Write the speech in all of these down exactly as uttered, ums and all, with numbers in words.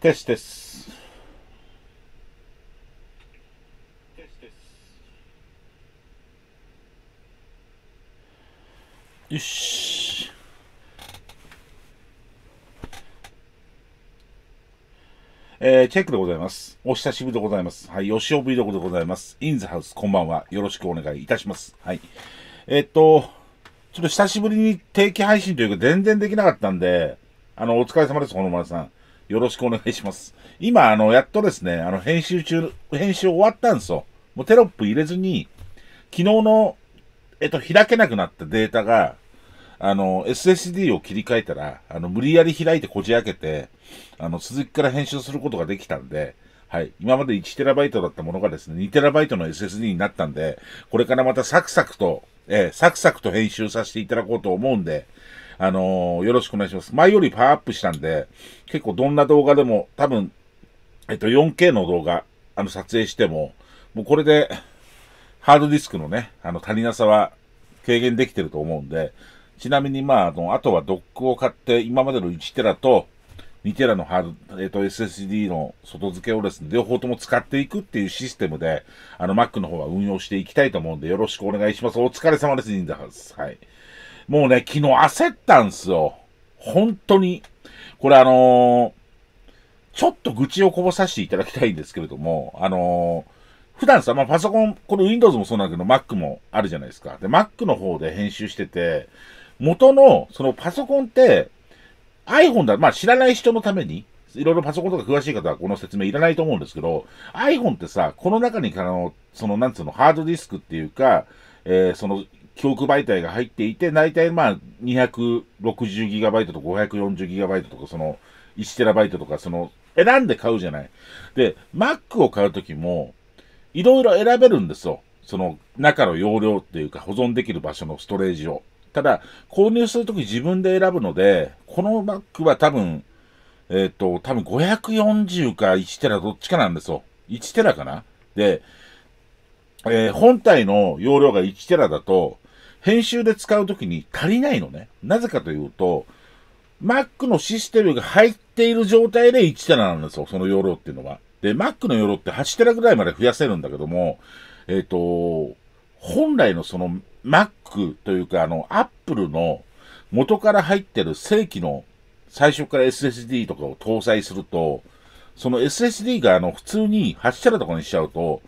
テステステステスよし、えー、チェックでございます。お久しぶりでございます。はい、よしおぶりどこでございます。インザハウス、こんばんは、よろしくお願いいたします。はい、えー、っとちょっと久しぶりに定期配信というか全然できなかったんで、あのお疲れ様です。ほのまるさん、よろしくお願いします。今、あの、やっとですね、あの、編集中、編集終わったんですよ。もうテロップ入れずに、昨日の、えっと、開けなくなったデータが、あの、エスエスディー を切り替えたら、あの、無理やり開いてこじ開けて、あの、続きから編集することができたんで、はい、今まで いちテラバイト だったものがですね、にテラバイト の エスエスディー になったんで、これからまたサクサクと、えー、サクサクと編集させていただこうと思うんで、あのー、よろしくお願いします。前よりパワーアップしたんで、結構どんな動画でも、多分、えっと、よんケー の動画、あの、撮影しても、もうこれで、ハードディスクのね、あの、足りなさは軽減できてると思うんで、ちなみに、まあ、あの、あとはドックを買って、今までのいちテラとにテラのハード、えっと、エスエスディー の外付けをですね、両方とも使っていくっていうシステムで、あの、Mac の方は運用していきたいと思うんで、よろしくお願いします。お疲れ様です、インザハウス。はい。もうね、昨日焦ったんすよ。本当に。これあのー、ちょっと愚痴をこぼさせていただきたいんですけれども、あのー、普段さ、まあ、パソコン、これ ウィンドウズ もそうなんだけど、Mac もあるじゃないですか。で、Mac の方で編集してて、元の、そのパソコンって、iPhone だ、まあ、知らない人のために、いろいろパソコンとか詳しい方はこの説明いらないと思うんですけど、iPhone ってさ、この中に、あの、その、なんつうの、ハードディスクっていうか、えー、その、記憶媒体が入っていて、大体まあ にひゃくろくじゅうギガバイト と ごひゃくよんじゅうギガバイト とか、その いちテラバイト とか、その選んで買うじゃない。で、Mac を買うときも、いろいろ選べるんですよ。その中の容量っていうか、保存できる場所のストレージを。ただ、購入するとき自分で選ぶので、この Mac は多分、えっと、多分ごひゃくよんじゅうかいちテラどっちかなんですよ。いちテラかな。で、えー、本体の容量がいちテラだと、編集で使うときに足りないのね。なぜかというと、Mac のシステムが入っている状態でいちテラなんですよ、その容量っていうのは。で、Mac の容量ってはちテラぐらいまで増やせるんだけども、えっと、本来のその Mac というか、あの、Apple の元から入ってる正規の最初から エスエスディー とかを搭載すると、その エスエスディー があの、普通にはちテラとかにしちゃうと、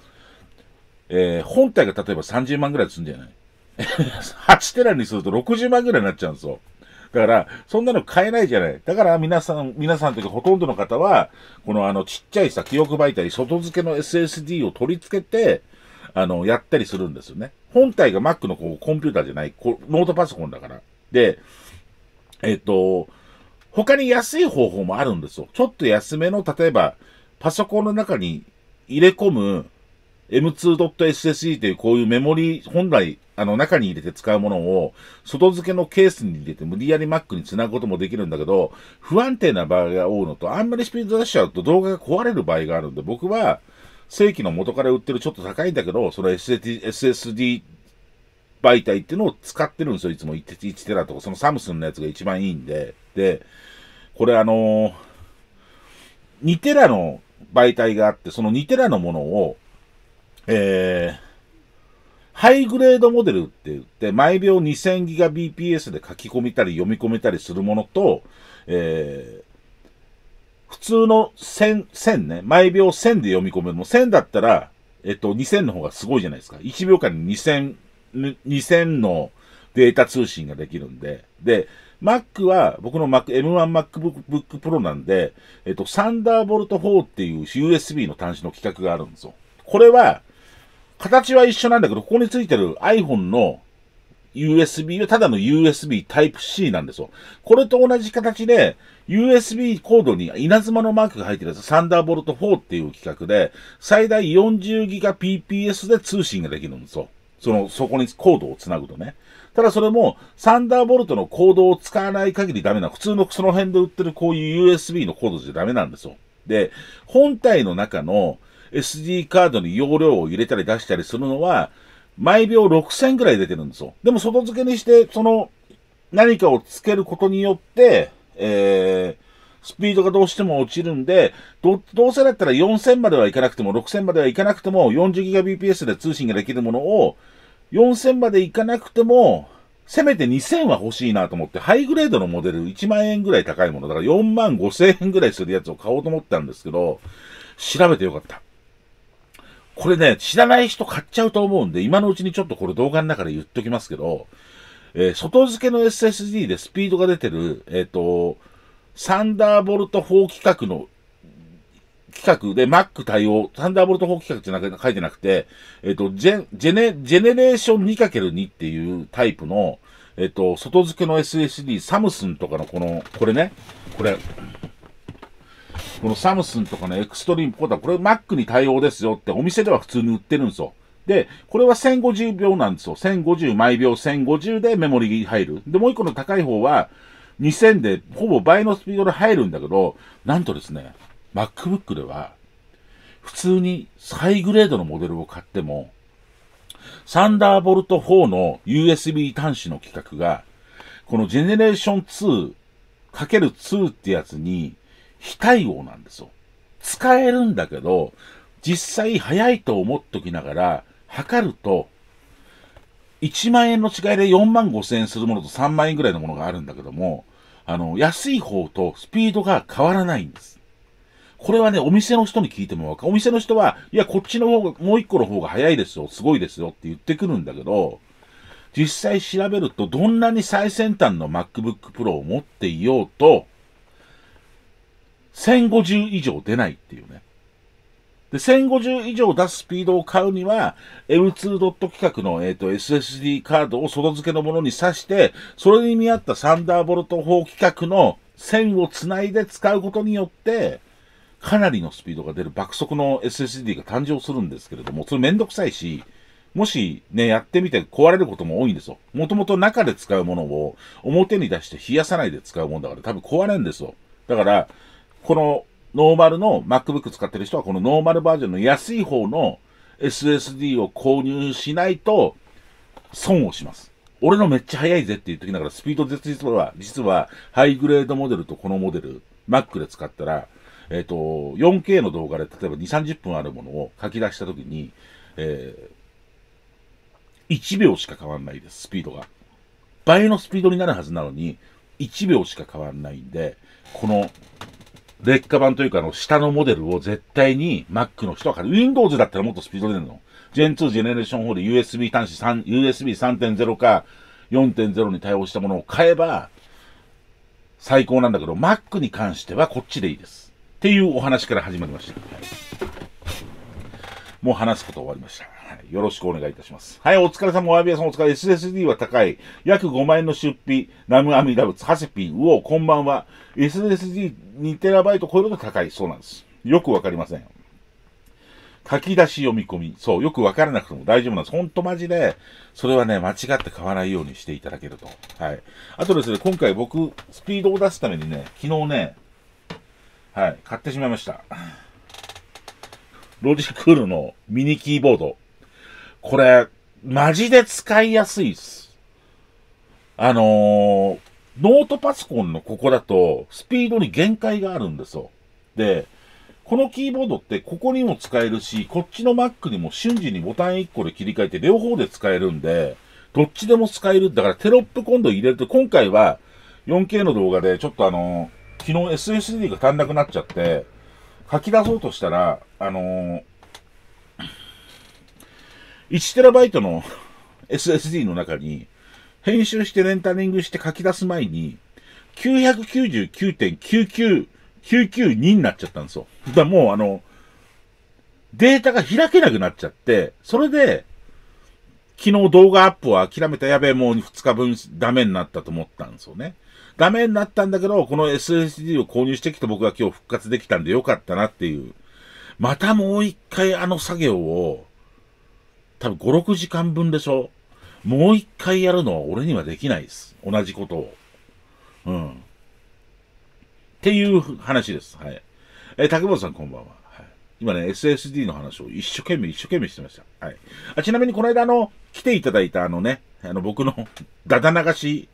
えー、本体が例えばさんじゅうまんぐらいするんじゃないはちテラにするとろくじゅうまんぐらいになっちゃうんですよ。だから、そんなの買えないじゃない。だから皆さん、皆さんというかほとんどの方は、このあのちっちゃいさ、記憶媒体、外付けの エスエスディー を取り付けて、あの、やったりするんですよね。本体が Mac のこうコンピューターじゃない、こうノートパソコンだから。で、えっと、他に安い方法もあるんですよ。ちょっと安めの、例えば、パソコンの中に入れ込む、エムツードットエスエスディー というこういうメモリー、本来、あの中に入れて使うものを、外付けのケースに入れて無理やり Mac に繋ぐこともできるんだけど、不安定な場合が多いのと、あんまりスピード出しちゃうと動画が壊れる場合があるんで、僕は、正規の元から売ってるちょっと高いんだけど、その エスエスディー 媒体っていうのを使ってるんですよ、いつもいちテラとか、そのサムスンのやつが一番いいんで。で、これあのー、にテラの媒体があって、そのにテラのものを、えー、ハイグレードモデルって言って、毎秒 にせんギガビーピーエス で書き込みたり読み込めたりするものと、えー、普通のせんね、毎秒せんで読み込める。もうせんだったら、えっと、にせんの方がすごいじゃないですか。いちびょうかんににせんのデータ通信ができるんで。で、Mac は、僕の Mac、エムワン MacBook Pro なんで、えっと、サンダーボルトフォー っていう ユーエスビー の端子の規格があるんですよ。これは、形は一緒なんだけど、ここについてる iPhone のユーエスビー はただの ユーエスビータイプシー なんですよ。これと同じ形で、ユーエスビー コードに稲妻のマークが入ってるやつ、サンダーボルトフォーっていう規格で、最大 よんじゅうギガビーピーエス で通信ができるんですよ。その、そこにコードをつなぐとね。ただそれも、サンダーボルトのコードを使わない限りダメな、普通のその辺で売ってるこういう ユーエスビー のコードじゃダメなんですよ。で、本体の中の エスディー カードに容量を入れたり出したりするのは、毎秒ろくせんぐらい出てるんですよ。でも外付けにして、その、何かを付けることによって、えー、スピードがどうしても落ちるんで、ど、どうせだったらよんせんまではいかなくても、ろくせんまではいかなくても、よんじゅうギガビーピーエス で通信ができるものを、よんせんまでいかなくても、せめてにせんは欲しいなと思って、ハイグレードのモデルいちまんえんぐらい高いもの、だからよんまんごせんえんぐらいするやつを買おうと思ったんですけど、調べてよかった。これね、知らない人買っちゃうと思うんで、今のうちにちょっとこれ動画の中で言っときますけど、えー、外付けの エスエスディー でスピードが出てる、えっと、サンダーボルトフォー規格の、規格で Mac 対応、サンダーボルトフォー規格じゃなくて書いてなくて、えっと、ジェ、ジェネ、ジェネレーション にかけるに っていうタイプの、えっと、外付けの エスエスディー、サムスンとかのこの、これね、これ、このサムスンとかのエクストリームコーダー、これ Mac に対応ですよってお店では普通に売ってるんですよ。で、これはせんごじゅうびょうなんですよ。せんごじゅう、毎秒せんごじゅうでメモリに入る。で、もう一個の高い方は、にせんでほぼ倍のスピードで入るんだけど、なんとですね、MacBook では、普通にハイグレードのモデルを買っても、サンダーボルトフォーの ユーエスビー 端子の規格が、このジェネレーション にかけるに ってやつに非対応なんですよ。使えるんだけど、実際早いと思っときながら、測ると、いちまんえんの違いでよんまんごせんえんするものとさんまんえんぐらいのものがあるんだけども、あの、安い方とスピードが変わらないんです。これはね、お店の人に聞いてもわかる。お店の人は、いや、こっちの方が、もう一個の方が早いですよ、すごいですよって言ってくるんだけど、実際調べると、どんなに最先端の MacBook Pro を持っていようと、せんごじゅう以上出ないっていうね。で、せんごじゅう以上出すスピードを買うには、エムツー ドット規格の、えっと、エスエスディー カードを外付けのものに挿して、それに見合ったサンダーボルトフォー規格の線をつないで使うことによって、かなりのスピードが出る爆速の エスエスディー が誕生するんですけれども、それめんどくさいし、もしね、やってみて壊れることも多いんですよ。もともと中で使うものを表に出して冷やさないで使うもんだから多分壊れるんですよ。だから、この、ノーマルの MacBook 使ってる人はこのノーマルバージョンの安い方の エスエスディー を購入しないと損をします。俺のめっちゃ速いぜって言うときながらスピード絶実は、実はハイグレードモデルとこのモデル、Mac で使ったら、えっと、よんケー の動画で例えばに、さんじゅっぷんあるものを書き出したときに、えー、いちびょうしか変わんないです、スピードが。倍のスピードになるはずなのに、いちびょうしか変わんないんで、この、劣化版というか、あの、下のモデルを絶対に Mac の人は買う。Windows だったらもっとスピード出るの。ジェンツー ジェネレーションフォーで ユーエスビー 端子さん、ユーエスビーさんてんゼロ か よんてんゼロ に対応したものを買えば、最高なんだけど、Mac に関してはこっちでいいです。っていうお話から始まりました。もう話すこと終わりました。はい、よろしくお願いいたします。はい、お疲れ様、お詫び屋さんお疲れ。エスエスディー は高い。約ごまんえんの出費。ラムアミダブツ、ハセピン、ウオー、こんばんは。エスエスディーにテラバイト 超えると高い。そうなんです。よくわかりません。書き出し読み込み。そう、よくわからなくても大丈夫なんです。ほんとマジで、それはね、間違って買わないようにしていただけると。はい。あとですね、今回僕、スピードを出すためにね、昨日ね、はい、買ってしまいました。ロジクールのミニキーボード。これ、マジで使いやすいっす。あのー、ノートパソコンのここだと、スピードに限界があるんですよ。で、このキーボードってここにも使えるし、こっちの Mac にも瞬時にボタンいっこで切り替えて、両方で使えるんで、どっちでも使える。だからテロップ今度入れると、今回は よんケー の動画で、ちょっとあのー、昨日 エスエスディー が足んなくなっちゃって、書き出そうとしたら、あのー、いちテラバイト の エスエスディー の中に、編集してレンタリングして書き出す前に、きゅうひゃくきゅうじゅうきゅうてんきゅうきゅうきゅうきゅうに になっちゃったんですよ。だからもうあの、データが開けなくなっちゃって、それで、昨日動画アップを諦めた。やべえ、もうふつかぶんダメになったと思ったんですよね。ダメになったんだけど、この エスエスディー を購入してきて僕が今日復活できたんでよかったなっていう。またもう一回あの作業を、多分ご、ろくじかんぶんでしょ。もう一回やるのは俺にはできないです。同じことを。うん。っていう話です。はい。えー、竹本さんこんばんは。はい、今ね、エスエスディー の話を一生懸命一生懸命してました。はい。あ、ちなみにこの間あの、来ていただいたあのね、あの僕のだだ流し、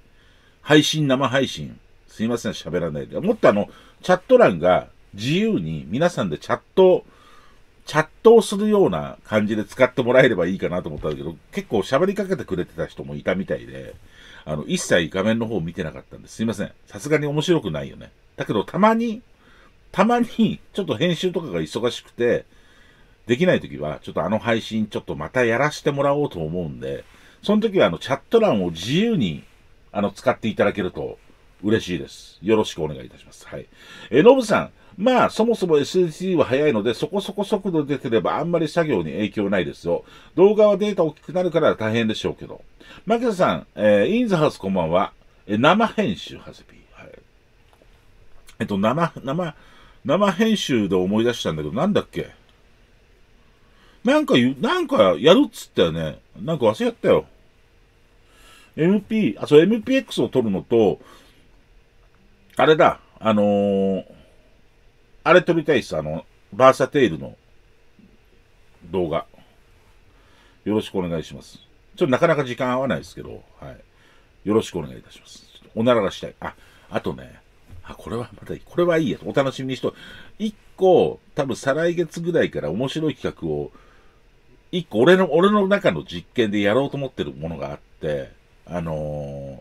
配信、生配信。すいません、喋らないで。もっとあの、チャット欄が自由に皆さんでチャット、チャットをするような感じで使ってもらえればいいかなと思ったんだけど、結構喋りかけてくれてた人もいたみたいで、あの、一切画面の方を見てなかったんです。すいません。さすがに面白くないよね。だけど、たまに、たまに、ちょっと編集とかが忙しくて、できないときは、ちょっとあの配信、ちょっとまたやらせてもらおうと思うんで、その時はあの、チャット欄を自由に、あの、使っていただけると嬉しいです。よろしくお願いいたします。はい。え、ノブさん。まあ、そもそも エスエスディー は速いので、そこそこ速度出てればあんまり作業に影響ないですよ。動画はデータ大きくなるから大変でしょうけど。マキタさん、えー、インザハウスこんばんは。え、生編集、ハセピー。はい。えっと、生、生、生編集で思い出したんだけど、なんだっけなんか言う、なんかやるっつったよね。なんか忘れちゃったよ。エムピー、あ、そう、エムピーエックス を取るのと、あれだ、あのー、あれ取りたいっす、あの、バーサテイルの動画。よろしくお願いします。ちょっとなかなか時間合わないですけど、はい。よろしくお願いいたします。ちょっとおならがしたい。あ、あとね、あ、これはまたいい、これはいいや。お楽しみにしと、一個、多分再来月ぐらいから面白い企画を、一個俺の、俺の中の実験でやろうと思ってるものがあって、あのー、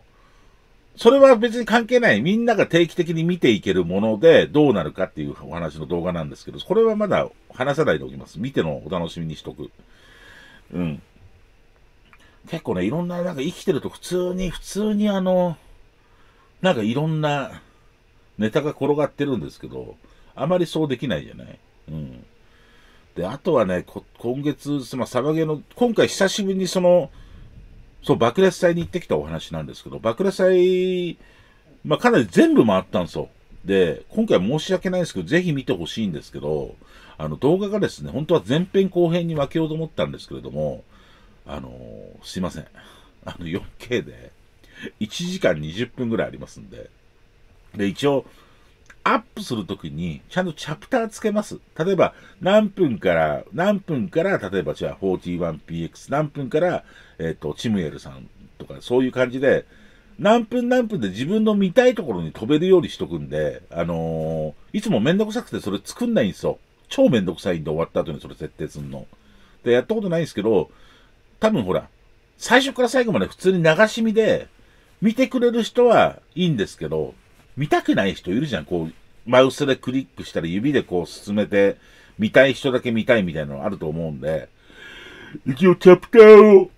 それは別に関係ない。みんなが定期的に見ていけるものでどうなるかっていうお話の動画なんですけど、これはまだ話さないでおきます。見てのお楽しみにしとく。うん。結構ね、いろんな、なんか生きてると普通に、普通にあの、なんかいろんなネタが転がってるんですけど、あまりそうできないじゃない。うん。で、あとはね、こ今月、まあ、サバゲーの、今回久しぶりにその、そう、爆裂祭に行ってきたお話なんですけど、爆裂祭、まあ、かなり全部回ったんですよ。で、今回申し訳ないんですけど、ぜひ見てほしいんですけど、あの、動画がですね、本当は前編後編に分けようと思ったんですけれども、あのー、すいません。あの、よんケー で、いちじかんにじゅっぷんぐらいありますんで、で、一応、アップするときに、ちゃんとチャプターつけます。例えば、何分から、何分から、例えば、じゃあ、フォーティーワンピーエックス、何分から、えっと、チムエルさんとか、そういう感じで、何分何分で自分の見たいところに飛べるようにしとくんで、あのー、いつもめんどくさくてそれ作んないんですよ。超めんどくさいんで終わった後にそれ設定すんの。で、やったことないんですけど、多分ほら、最初から最後まで普通に流し見で、見てくれる人はいいんですけど、見たくない人いるじゃん。こう、マウスでクリックしたり、指でこう進めて、見たい人だけ見たいみたいなのあると思うんで、一応チャプターを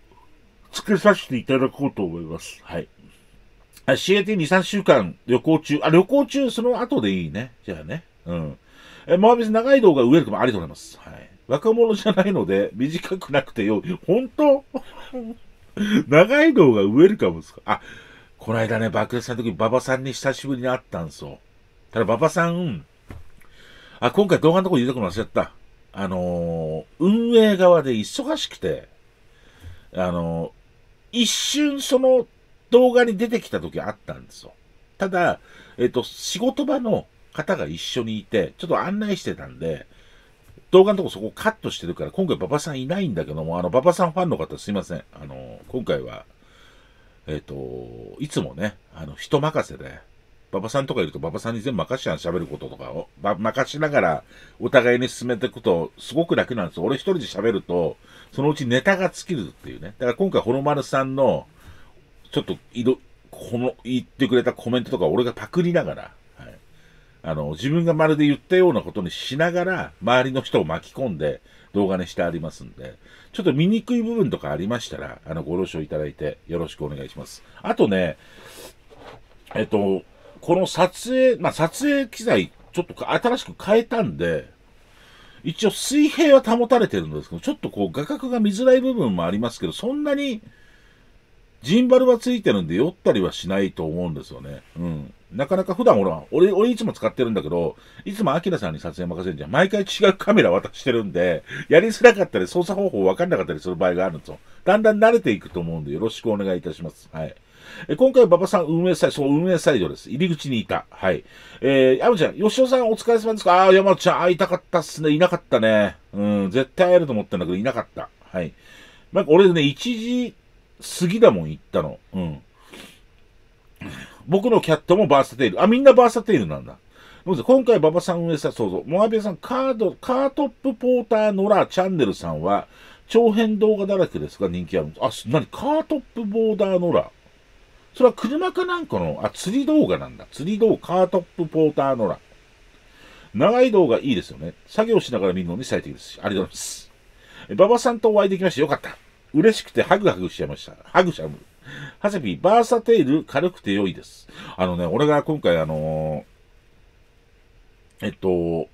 付けさせていただこうと思います。はい。シーエーティーに、さんしゅうかん旅行中、あ、旅行中その後でいいね。じゃあね。うん。え、まあ別に長い動画ウェルカムありがとうございます。はい。若者じゃないので、短くなくてよ、本当長い動画ウェルカムですか？あ、この間ね、爆裂さんの時に馬場さんに久しぶりに会ったんですよ。ただ馬場さん、あ、今回動画のところに出てくるの忘れちゃった。あのー、運営側で忙しくて、あのー、一瞬その動画に出てきた時あったんですよ。ただ、えっと、仕事場の方が一緒にいて、ちょっと案内してたんで、動画のところそこカットしてるから、今回馬場さんいないんだけども、あの、馬場さんファンの方すいません。あのー、今回は、えっと、いつもね、あの、人任せで、馬場さんとかいると馬場さんに全部任しちゃう、喋ることとかを、ま、任しながらお互いに進めていくと、すごく楽なんですよ。俺一人で喋ると、そのうちネタが尽きるっていうね。だから今回、ほのまるさんの、ちょっと、いど、この、言ってくれたコメントとか、俺がパクりながら、はい。あの、自分がまるで言ったようなことにしながら、周りの人を巻き込んで、動画にしてありますんで、ちょっと見にくい部分とかありましたら、あの、ご了承いただいてよろしくお願いします。あとね、えっと、この撮影、まあ、撮影機材、ちょっと新しく変えたんで、一応水平は保たれてるんですけど、ちょっとこう画角が見づらい部分もありますけど、そんなにジンバルはついてるんで酔ったりはしないと思うんですよね。うん。なかなか普段俺は、俺、俺いつも使ってるんだけど、いつもアキラさんに撮影任せるんじゃん。毎回違うカメラ渡してるんで、やりづらかったり操作方法分かんなかったりする場合があるんですよ。だんだん慣れていくと思うんでよろしくお願いいたします。はい。え今回、馬場さん、運営サイド、そう、運営サイドです。入り口にいた。はい。えー、山ちゃん、吉尾さんお疲れ様ですか？ああ、山ちゃん、会いたかったっすね。いなかったね。うん、絶対会えると思ったんだけど、いなかった。はい。なんか俺ね、いちじ過ぎだもん、行ったの。うん。僕のキャットもバーサテイル。あ、みんなバーサテイルなんだ。今回、馬場さん運営サイド、そうそう。モアビアさん、カード、カートップポーターのらチャンネルさんは、長編動画だらけですが、人気あるんです。あ、す、なに、カートップボーダーのら。それは車かなんかの、あ、釣り動画なんだ。釣り動画、カートップポーターのら。長い動画いいですよね。作業しながら見るのに最適です。ありがとうございます。馬場さんとお会いできましてよかった。嬉しくてハグハグしちゃいました。ハグしゃむ。ハセピ、バーサテイル軽くて良いです。あのね、俺が今回あのー、えっと、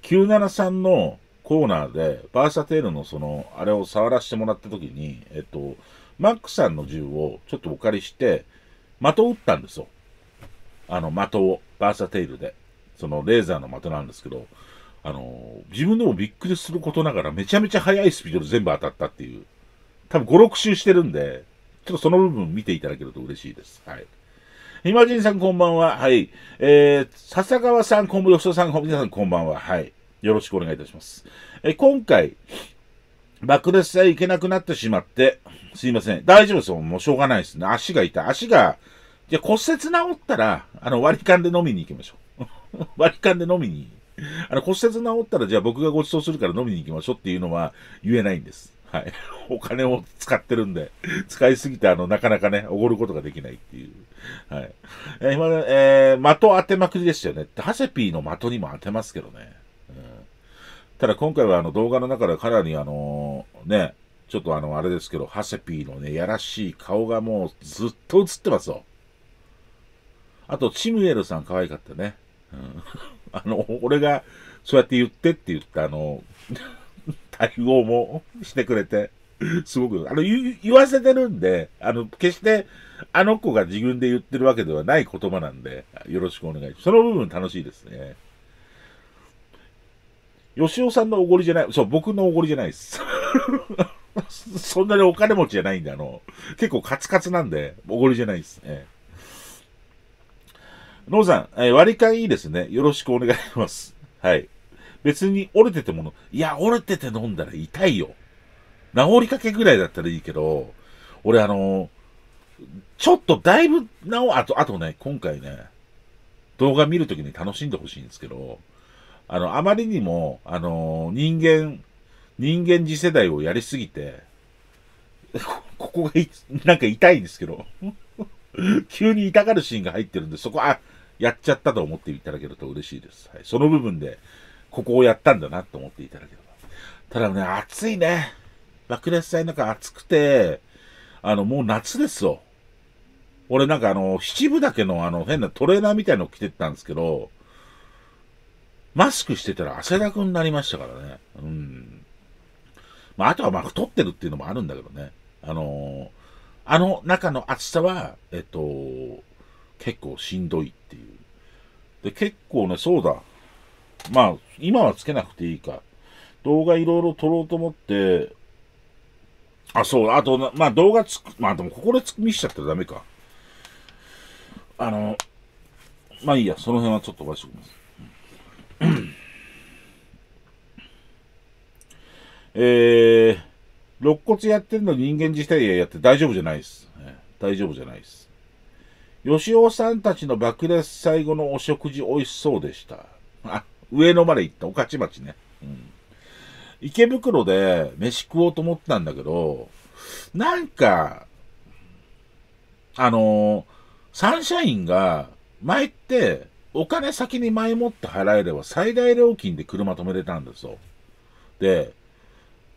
きゅうななさんのコーナーで、バーサテイルのその、あれを触らせてもらった時に、えっと、マックさんの銃をちょっとお借りして、的を撃ったんですよ。あの、的を、バーサテイルで。その、レーザーの的なんですけど、あの、自分でもびっくりすることながら、めちゃめちゃ速いスピードで全部当たったっていう。多分ご、ろく周してるんで、ちょっとその部分見ていただけると嬉しいです。はい。ひまじんさんこんばんは。はい。えー、笹川さんこんばんは。吉田さん、皆さんこんばんは。はい。よろしくお願いいたします。え、今回、爆裂さえ行けなくなってしまって、すいません。大丈夫ですよ。もうしょうがないですね。足が痛い。足が、じゃ骨折治ったら、あの、割り勘で飲みに行きましょう。割り勘で飲みに。あの、骨折治ったら、じゃあ僕がご馳走するから飲みに行きましょうっていうのは言えないんです。はい。お金を使ってるんで、使いすぎて、あの、なかなかね、おごることができないっていう。はい。えー、今ね、えー、的当てまくりでしたよね。ハセピーの的にも当てますけどね。ただ今回はあの動画の中でかなりあのね、ちょっとあのあれですけど、ハセピーのね、やらしい顔がもうずっと映ってますよ。あと、チムエルさん可愛かったね。うん、あの、俺がそうやって言ってって言ったあの、対応もしてくれて、すごく、あの言、言わせてるんで、あの、決してあの子が自分で言ってるわけではない言葉なんで、よろしくお願いします。その部分楽しいですね。吉尾さんのおごりじゃない、そう、僕のおごりじゃないです。そんなにお金持ちじゃないんで、あの、結構カツカツなんで、おごりじゃないですね。ノーさん、えー、割り勘いいですね。よろしくお願いします。はい。別に折れててもの、いや、折れてて飲んだら痛いよ。治りかけぐらいだったらいいけど、俺あの、ちょっとだいぶ治、あと、あとね、今回ね、動画見るときに楽しんでほしいんですけど、あの、あまりにも、あのー、人間、人間次世代をやりすぎて、ここがい、なんか痛いんですけど、急に痛がるシーンが入ってるんで、そこ、あ、やっちゃったと思っていただけると嬉しいです。はい、その部分で、ここをやったんだなと思っていただければ。ただね、暑いね。爆裂祭なんか暑くて、あの、もう夏ですよ。俺なんかあの、七分だけのあの、変なトレーナーみたいのを着てったんですけど、マスクしてたら汗だくになりましたからね。うん。まあ、あとはまあ太ってるっていうのもあるんだけどね。あのー、あの中の暑さは、えっと、結構しんどいっていう。で、結構ね、そうだ。まあ、今はつけなくていいか。動画いろいろ撮ろうと思って、あ、そう、あと、まあ動画つく、まあでもここでつ見しちゃったらダメか。あの、まあいいや、その辺はちょっと飛ばしておきます。えー、肋骨やってるの人間自体やって大丈夫じゃないです。大丈夫じゃないです。吉尾さんたちの爆裂最後のお食事美味しそうでした。あ、上野まで行った、御徒町ね。うん。池袋で飯食おうと思ったんだけど、なんか、あのー、サンシャインが前って、お金先に前もって払えれば最大料金で車止めれたんですよ。で、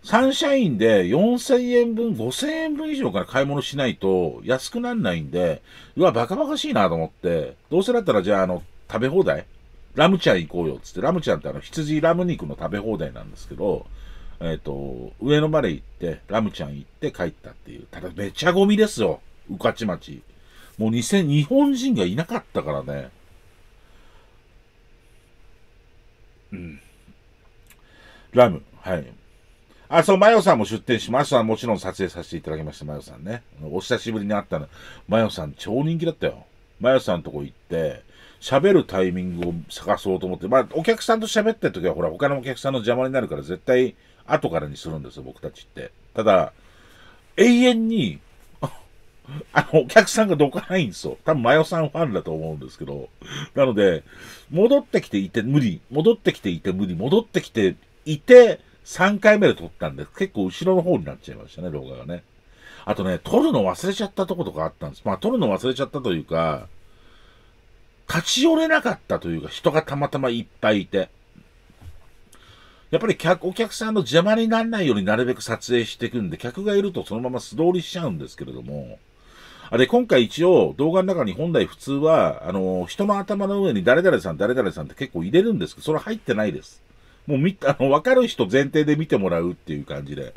サンシャインでよんせんえんぶん、ごせんえんぶん以上から買い物しないと安くなんないんで、うわ、バカバカしいなと思って、どうせだったらじゃあ、あの、食べ放題ラムチャン行こうよっつって、ラムチャンってあの羊ラム肉の食べ放題なんですけど、えっと、上野まで行って、ラムチャン行って帰ったっていう。ただめちゃゴミですよ、御徒町。もうにせん、日本人がいなかったからね。うん。ラム、はい。あ、そう、マヨさんも出店しました。もちろん撮影させていただきました、マヨさんね。お久しぶりに会ったの。マヨさん超人気だったよ。マヨさんとこ行って、喋るタイミングを探そうと思って、まあ、お客さんと喋ってるときは、ほら、他のお客さんの邪魔になるから、絶対、後からにするんですよ、僕たちって。ただ、永遠に、あの、お客さんがどかないんですよ。多分、マヨさんファンだと思うんですけど。なので、戻ってきていて無理、戻ってきていて無理、戻ってきていて、さんかいめで撮ったんで、結構後ろの方になっちゃいましたね、動画がね。あとね、撮るの忘れちゃったとことかあったんです。まあ、撮るの忘れちゃったというか、立ち寄れなかったというか、人がたまたまいっぱいいて。やっぱり客、お客さんの邪魔にならないようになるべく撮影していくんで、客がいるとそのまま素通りしちゃうんですけれども、あれ、今回一応動画の中に本来普通は、あの、人の頭の上に誰々さん、誰々さんって結構入れるんですけど、それ入ってないです。もう見た、あの、わかる人前提で見てもらうっていう感じで。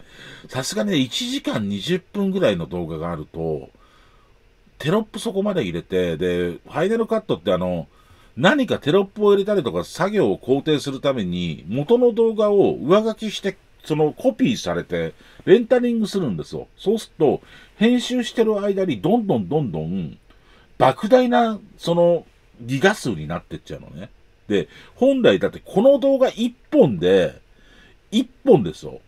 さすがにね、いちじかんにじゅっぷんぐらいの動画があると、テロップそこまで入れて、で、ファイナルカットってあの、何かテロップを入れたりとか作業を肯定するために、元の動画を上書きして、そのコピーされて、レンタリングするんですよ。そうすると、編集してる間にどんどんどんどん、莫大な、その、ギガ数になってっちゃうのね。で、本来だってこの動画いっぽんで、いっぽんですよ。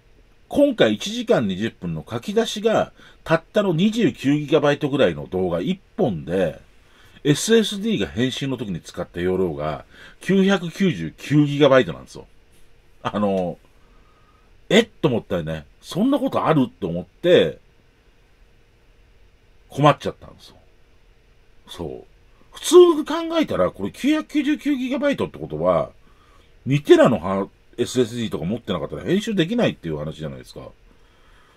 今回いちじかんにじゅっぷんの書き出しが、たったの にじゅうきゅうギガバイト ぐらいの動画いっぽんで、エスエスディー が編集の時に使った容量が きゅうひゃくきゅうじゅうきゅうギガバイト なんですよ。あの、えっと思ったよね。そんなことあるって思って、困っちゃったんですよ。そう。普通に考えたら、これ きゅうひゃくきゅうじゅうきゅうギガバイト ってことは、にテラの エスエスディー とか持ってなかったら編集できないっていう話じゃないですか。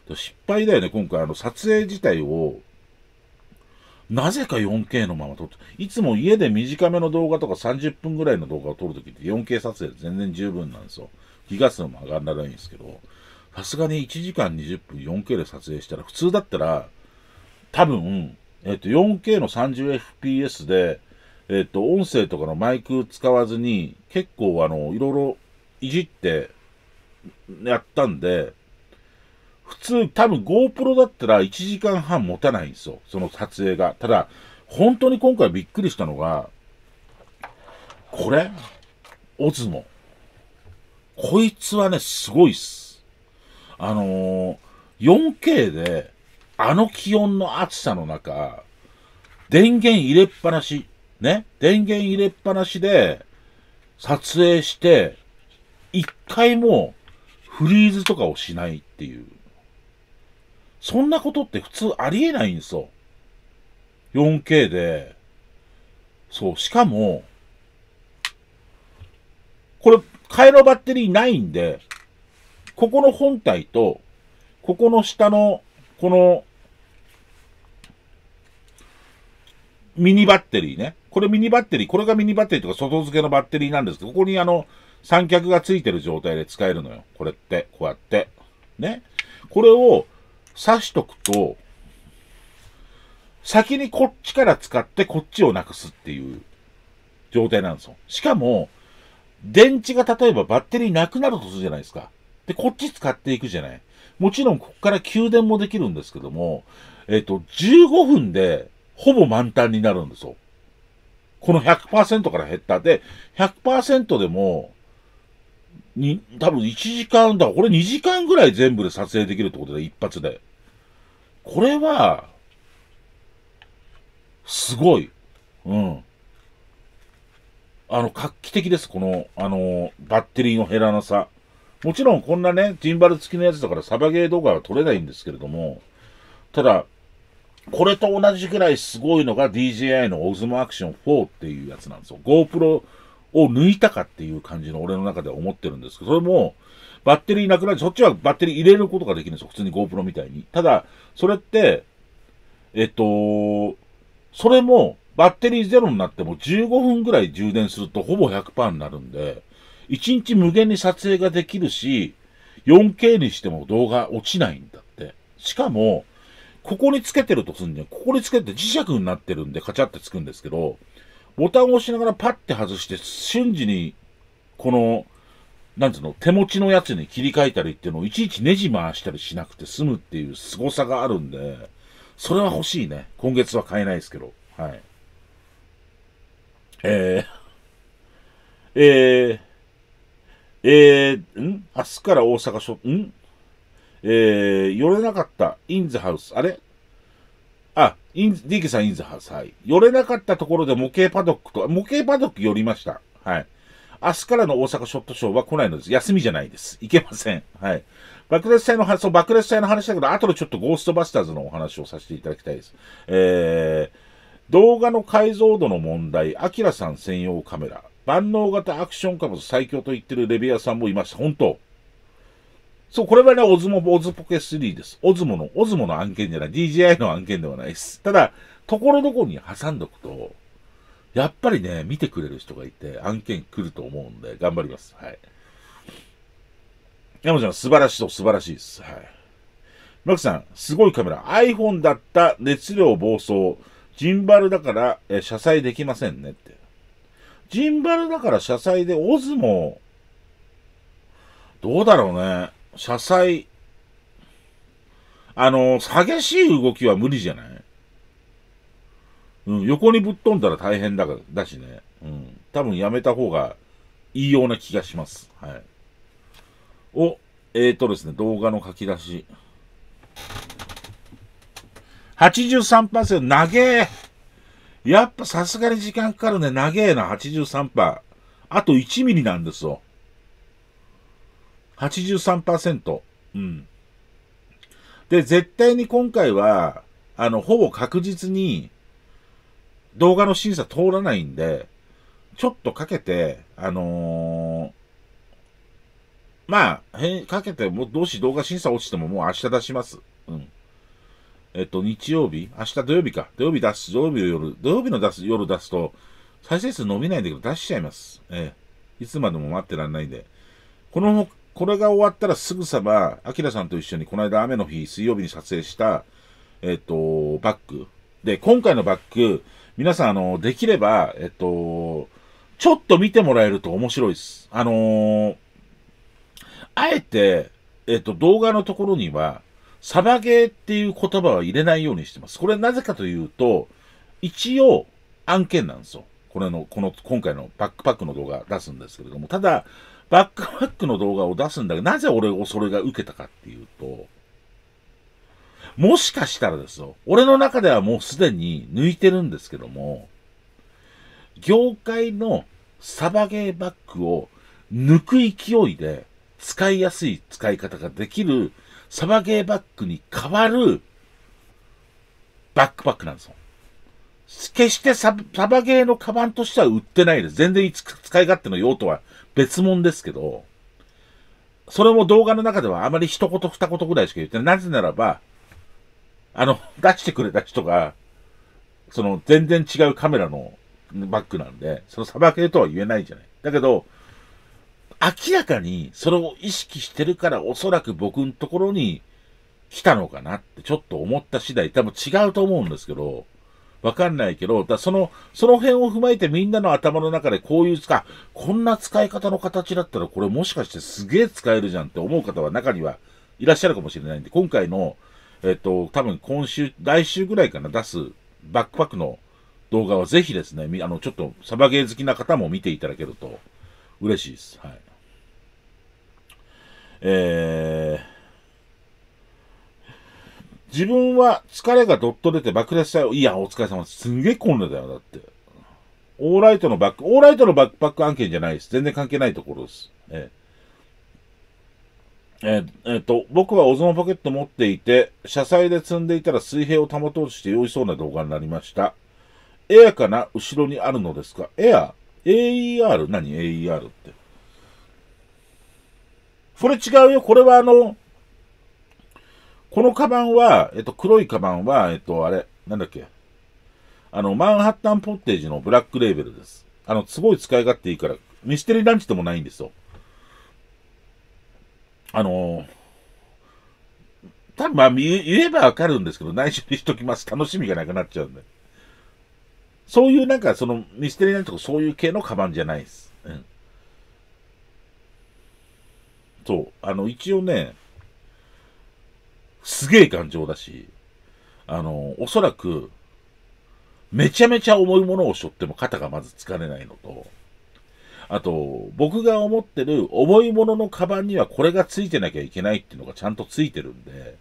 失敗だよね、今回。あの、撮影自体を、なぜか よんケー のまま撮って、いつも家で短めの動画とかさんじゅっぷんぐらいの動画を撮るときって よんケー 撮影で全然十分なんですよ。ギガ数も上がらないんですけど、さすがにいちじかんにじゅっぷん よんケー で撮影したら、普通だったら、多分、えっと、よんケー の さんじゅうエフピーエス で、えっと、音声とかのマイク使わずに、結構あの、いろいろいじってやったんで、普通、多分 GoPro だったらいちじかんはん持たないんですよ。その撮影が。ただ、本当に今回びっくりしたのが、これオズモ。こいつはね、すごいっす。あのー、よんケー で、あの気温の暑さの中、電源入れっぱなし、ね、電源入れっぱなしで撮影して、一回もフリーズとかをしないっていう。そんなことって普通ありえないんですよ。よんケー で。そう、しかも、これ、替えのバッテリーないんで、ここの本体と、ここの下の、この、ミニバッテリーね。これミニバッテリー、これがミニバッテリーとか外付けのバッテリーなんですけど、ここにあの、三脚が付いてる状態で使えるのよ。これって、こうやって。ね。これを挿しとくと、先にこっちから使ってこっちをなくすっていう状態なんですよ。しかも、電池が例えばバッテリーなくなるとするじゃないですか。で、こっち使っていくじゃない。もちろん、ここから給電もできるんですけども、えっと、じゅうごふんで、ほぼ満タンになるんですよ。この ひゃくパーセント から減った。で、ひゃくパーセント でも、に、多分いちじかんだ。これにじかんぐらい全部で撮影できるってことで、一発で。これは、すごい。うん。あの、画期的です。この、あの、バッテリーの減らなさ。もちろんこんなね、ジンバル付きのやつだからサバゲー動画は撮れないんですけれども、ただ、これと同じくらいすごいのが ディージェーアイ の Osmo Action フォーっていうやつなんですよ。GoPro を抜いたかっていう感じの俺の中では思ってるんですけど、それもバッテリーなくなる、そっちはバッテリー入れることができるんですよ。普通に GoPro みたいに。ただ、それって、えっと、それもバッテリーゼロになってもじゅうごふんぐらい充電するとほぼ ひゃくパーセント になるんで、いちにち無限に撮影ができるし、よんケー にしても動画落ちないんだって。しかも、ここにつけてるとすんじゃん。ここにつけて磁石になってるんでカチャってつくんですけど、ボタンを押しながらパッて外して瞬時に、この、なんつうの、手持ちのやつに切り替えたりっていうのをいちいちネジ回したりしなくて済むっていう凄さがあるんで、それは欲しいね。今月は買えないですけど。はい。えー、えー、えー、ん明日から大阪署、んえー、寄れなかった、インザハウス、あれあ、イン、ディーケーさんインザハウス、はい。寄れなかったところで模型パドックと、模型パドック寄りました。はい。明日からの大阪ショットショーは来ないのです。休みじゃないです。いけません。はい。爆裂祭の話、そう、爆裂祭の話だけど、後でちょっとゴーストバスターズのお話をさせていただきたいです。えー、動画の解像度の問題、アキラさん専用カメラ、万能型アクションカメラ最強と言ってるレビュアーさんもいました。本当。そう、これはね、オズモ、オズポケスリーです。オズモの、オズモの案件じゃない、ディージェーアイ の案件ではないです。ただ、ところどころに挟んどくと、やっぱりね、見てくれる人がいて、案件来ると思うんで、頑張ります。はい。山ちゃん、素晴らしいと素晴らしいです。はい。マキさん、すごいカメラ。iPhone だった熱量暴走。ジンバルだから、え、車載できませんねって。ジンバルだから車載で、オズモ、どうだろうね。車載、あの、激しい動きは無理じゃない？うん、横にぶっ飛んだら大変だが、だしね。うん。多分やめた方がいいような気がします。はい。お、えーとですね、動画の書き出し。はちじゅうさんパーセント、長え！やっぱさすがに時間かかるね。長えな、はちじゅうさんパーセント。あといちミリなんですよ。はちじゅうさんパーセント。うん。で、絶対に今回は、あの、ほぼ確実に、動画の審査通らないんで、ちょっとかけて、あのー、まあ、へかけて、もう、どうし動画審査落ちてももう明日出します。うん。えっと、日曜日明日土曜日か。土曜日出す、土曜日の夜、土曜日の出す、夜出すと、再生数伸びないんだけど出しちゃいます。ええ。いつまでも待ってらんないんで。この、これが終わったらすぐさま、アキラさんと一緒にこの間雨の日、水曜日に撮影した、えっと、バック。で、今回のバック、皆さん、あの、できれば、えっと、ちょっと見てもらえると面白いです。あのー、あえて、えっと、動画のところには、サバゲーっていう言葉は入れないようにしてます。これなぜかというと、一応、案件なんですよ。これの、この、今回のバックパックの動画出すんですけれども、ただ、バックパックの動画を出すんだけど、なぜ俺をそれが受けたかっていうと、もしかしたらですよ。俺の中ではもうすでに抜いてるんですけども、業界のサバゲーバッグを抜く勢いで使いやすい使い方ができるサバゲーバッグに変わるバックパックなんですよ。決してサバゲーのカバンとしては売ってないです。全然使い勝手の用途は別物ですけど、それも動画の中ではあまり一言二言ぐらいしか言ってない。なぜならば、あの、出してくれた人が、その、全然違うカメラのバッグなんで、そのサバゲーとは言えないじゃない。だけど、明らかにそれを意識してるから、おそらく僕のところに来たのかなってちょっと思った次第、多分違うと思うんですけど、わかんないけど、だその、その辺を踏まえてみんなの頭の中でこういう使い、こんな使い方の形だったらこれもしかしてすげえ使えるじゃんって思う方は中にはいらっしゃるかもしれないんで、今回の、えっと、多分今週、来週ぐらいかな、出すバックパックの動画はぜひですね、あの、ちょっとサバゲー好きな方も見ていただけると嬉しいです。はい。えー、自分は疲れがどっと出て爆裂したよ。いや、お疲れ様です。すんげえ混んでたよ、だって。オーライトのバック、オーライトのバックパック案件じゃないです。全然関係ないところです。えーえっ、えー、と、僕はオズモポケット持っていて、車載で積んでいたら水平を保とうとして用意そうな動画になりました。エアかな？後ろにあるのですか？エア？ エーイーアール？ 何？ エーイーアール って。これ違うよ。これはあの、このカバンは、えっと、黒いカバンは、えっと、あれ、なんだっけ。あの、マンハッタンポッテージのブラックレーベルです。あの、すごい使い勝手いいから、ミステリーランチでもないんですよ。あの、多分まあ言えばわかるんですけど、内緒にしときます。楽しみがなくなっちゃうんで。そういうなんか、その、ミステリーランチとかそういう系のカバンじゃないです。うん。そう。あの、一応ね、すげえ頑丈だし、あの、おそらく、めちゃめちゃ重いものを背負っても肩がまず疲れないのと、あと、僕が思ってる重いもののカバンにはこれがついてなきゃいけないっていうのがちゃんとついてるんで、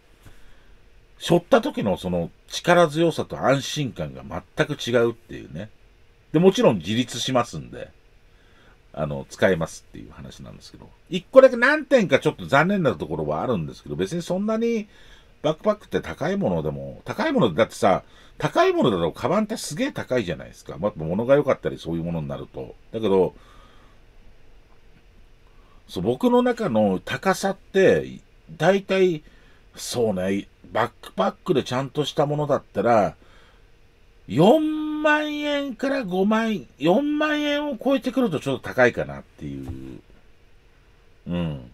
背負った時のその力強さと安心感が全く違うっていうね。で、もちろん自立しますんで、あの、使えますっていう話なんですけど。一個だけ何点かちょっと残念なところはあるんですけど、別にそんなにバックパックって高いものでも、高いものだってさ、高いものだとカバンってすげえ高いじゃないですか。まあ、物が良かったりそういうものになると。だけど、そう、僕の中の高さって、だいたい、そうね、バックパックでちゃんとしたものだったら、よんまんえんからごまんえん、よんまんえんを超えてくるとちょっと高いかなっていう、うん、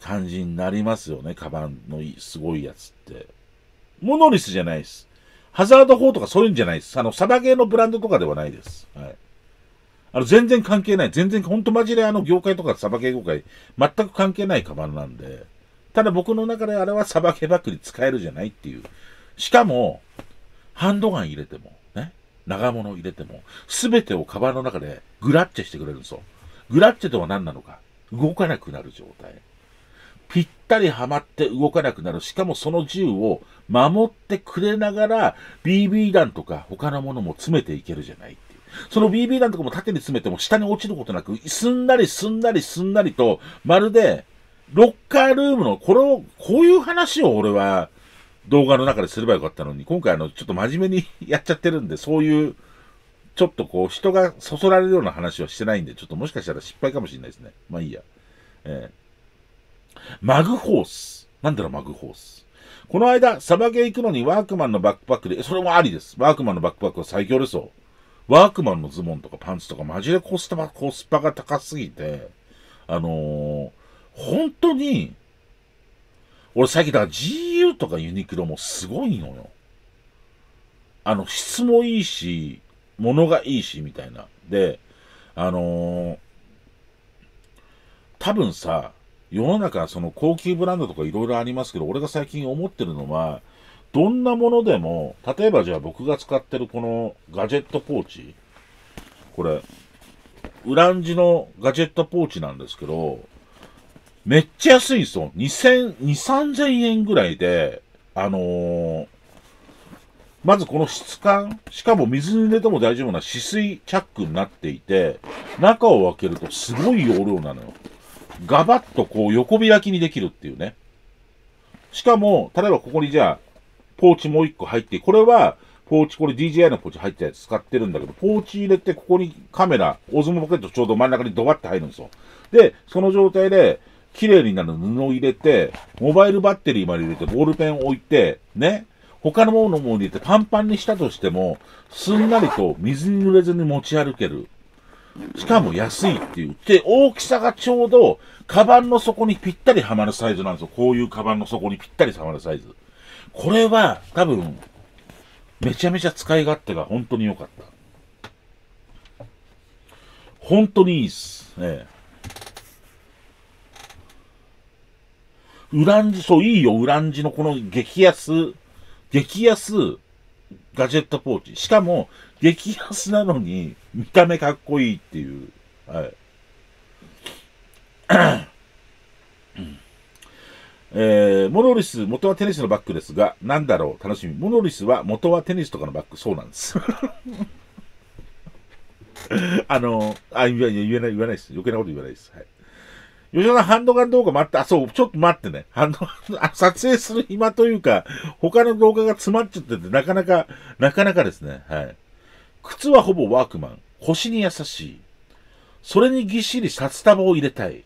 感じになりますよね、カバンのすごいやつって。モノリスじゃないです。ハザードフォーとかそういうんじゃないです。あの、サバゲーのブランドとかではないです。はい。あの、全然関係ない。全然、ほんとマジであの、業界とかサバゲー業界、全く関係ないカバンなんで、ただ僕の中であれはサバゲーバッグに使えるじゃないっていう。しかも、ハンドガン入れても、ね、長物入れても、すべてをカバンの中でグラッチェしてくれるんですよ。グラッチェとは何なのか。動かなくなる状態。ぴったりはまって動かなくなる。しかもその銃を守ってくれながら、ビービー 弾とか他のものも詰めていけるじゃないっていう。その ビービー 弾とかも縦に詰めても下に落ちることなく、すんなりすんなりすんなりと、まるで、ロッカールームの、これを、こういう話を俺は、動画の中ですればよかったのに、今回あの、ちょっと真面目にやっちゃってるんで、そういう、ちょっとこう、人がそそられるような話はしてないんで、ちょっともしかしたら失敗かもしれないですね。まあいいや。えー、マグホース。なんだろう、マグホース。この間、サバゲー行くのにワークマンのバックパックで、それもありです。ワークマンのバックパックは最強ですよ。ワークマンのズボンとかパンツとか、マジでコスパ、コスパが高すぎて、あのー、本当に、俺最近だから ジーユー とかユニクロもすごいのよ。あの、質もいいし、物がいいし、みたいな。で、あのー、多分さ、世の中その高級ブランドとかいろいろありますけど、俺が最近思ってるのは、どんなものでも、例えばじゃあ僕が使ってるこのガジェットポーチ。これ、ウランジのガジェットポーチなんですけど、めっちゃ安いんですよ。にせん、にせんさんぜんえんぐらいで、あのー、まずこの質感、しかも水に入れても大丈夫な止水チャックになっていて、中を開けるとすごい容量なのよ。ガバッとこう横開きにできるっていうね。しかも、例えばここにじゃあ、ポーチもう一個入って、これは、ポーチ、これ ディージェーアイ のポーチ入ったやつ使ってるんだけど、ポーチ入れて、ここにカメラ、オズモポケットちょうど真ん中にドバッと入るんですよ。で、その状態で、綺麗になる布を入れて、モバイルバッテリーまで入れて、ボールペンを置いて、ね、他のものも入れてパンパンにしたとしても、すんなりと水に濡れずに持ち歩ける。しかも安いっていう。で、大きさがちょうど、カバンの底にぴったりはまるサイズなんですよ。こういうカバンの底にぴったりはまるサイズ。これは、多分、めちゃめちゃ使い勝手が本当に良かった。本当にいいっす。ねえ。ウランジ、そう、いいよ、ウランジのこの激安、激安ガジェットポーチ。しかも、激安なのに、見た目かっこいいっていう。はい。えー、モノリス、元はテニスのバッグですが、なんだろう、楽しみ。モノリスは元はテニスとかのバッグ、そうなんです。あの、あ、言えない、言えないです。余計なこと言わないです。はい。吉田さん、ハンドガン動画待って、あ、そう、ちょっと待ってね。ハンドガン、撮影する暇というか、他の動画が詰まっちゃってて、なかなか、なかなかですね。はい。靴はほぼワークマン。腰に優しい。それにぎっしり札束を入れたい。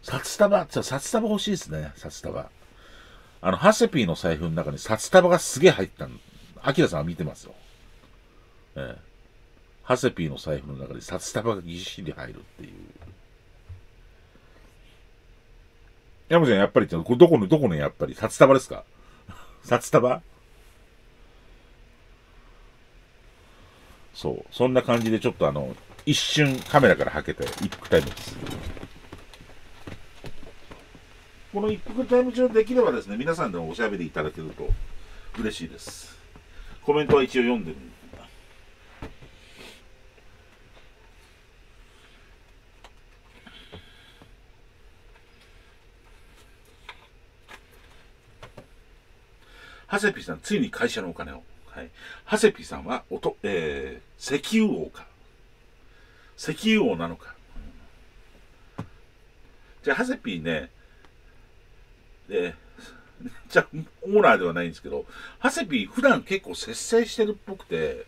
札束、札束欲しいですね。札束。あの、ハセピーの財布の中に札束がすげえ入ったんアキラさんは見てますよ。ええ。ハセピーの財布の中で札束がぎっしり入るっていう。山ちゃん、やっぱりって、これどこの、どこのやっぱり札束ですか？札束？そう。そんな感じで、ちょっとあの、一瞬カメラからはけて、一服タイムです。この一服タイム中できればですね、皆さんでもおしゃべりいただけると嬉しいです。コメントは一応読んでる。ハセピーさん、ついに会社のお金を。はい、ハセピーさんはおと、えー、石油王か。石油王なのか。うん、じゃあ、ハセピーね、えー、じゃあ、オーナーではないんですけど、ハセピー普段結構節制してるっぽくて、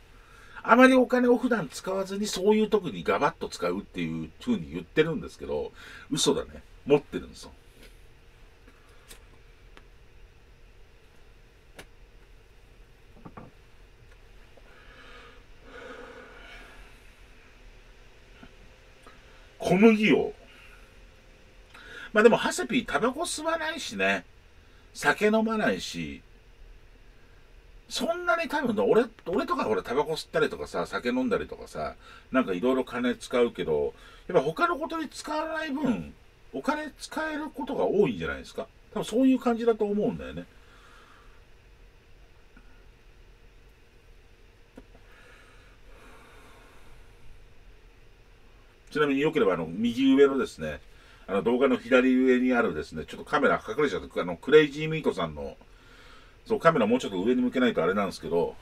あまりお金を普段使わずに、そういう時にガバッと使うっていうふうに言ってるんですけど、嘘だね。持ってるんですよ。小麦を。まあでも、ハセピー、タバコ吸わないしね。酒飲まないし。そんなに多分、俺、俺とかほら、タバコ吸ったりとかさ、酒飲んだりとかさ、なんかいろいろ金使うけど、やっぱ他のことに使わない分、お金使えることが多いんじゃないですか。多分そういう感じだと思うんだよね。ちなみに良ければ、あの、右上のですね、あの、動画の左上にあるですね、ちょっとカメラ隠れちゃって、あの、クレイジーミートさんの、そう、カメラもうちょっと上に向けないとあれなんですけど、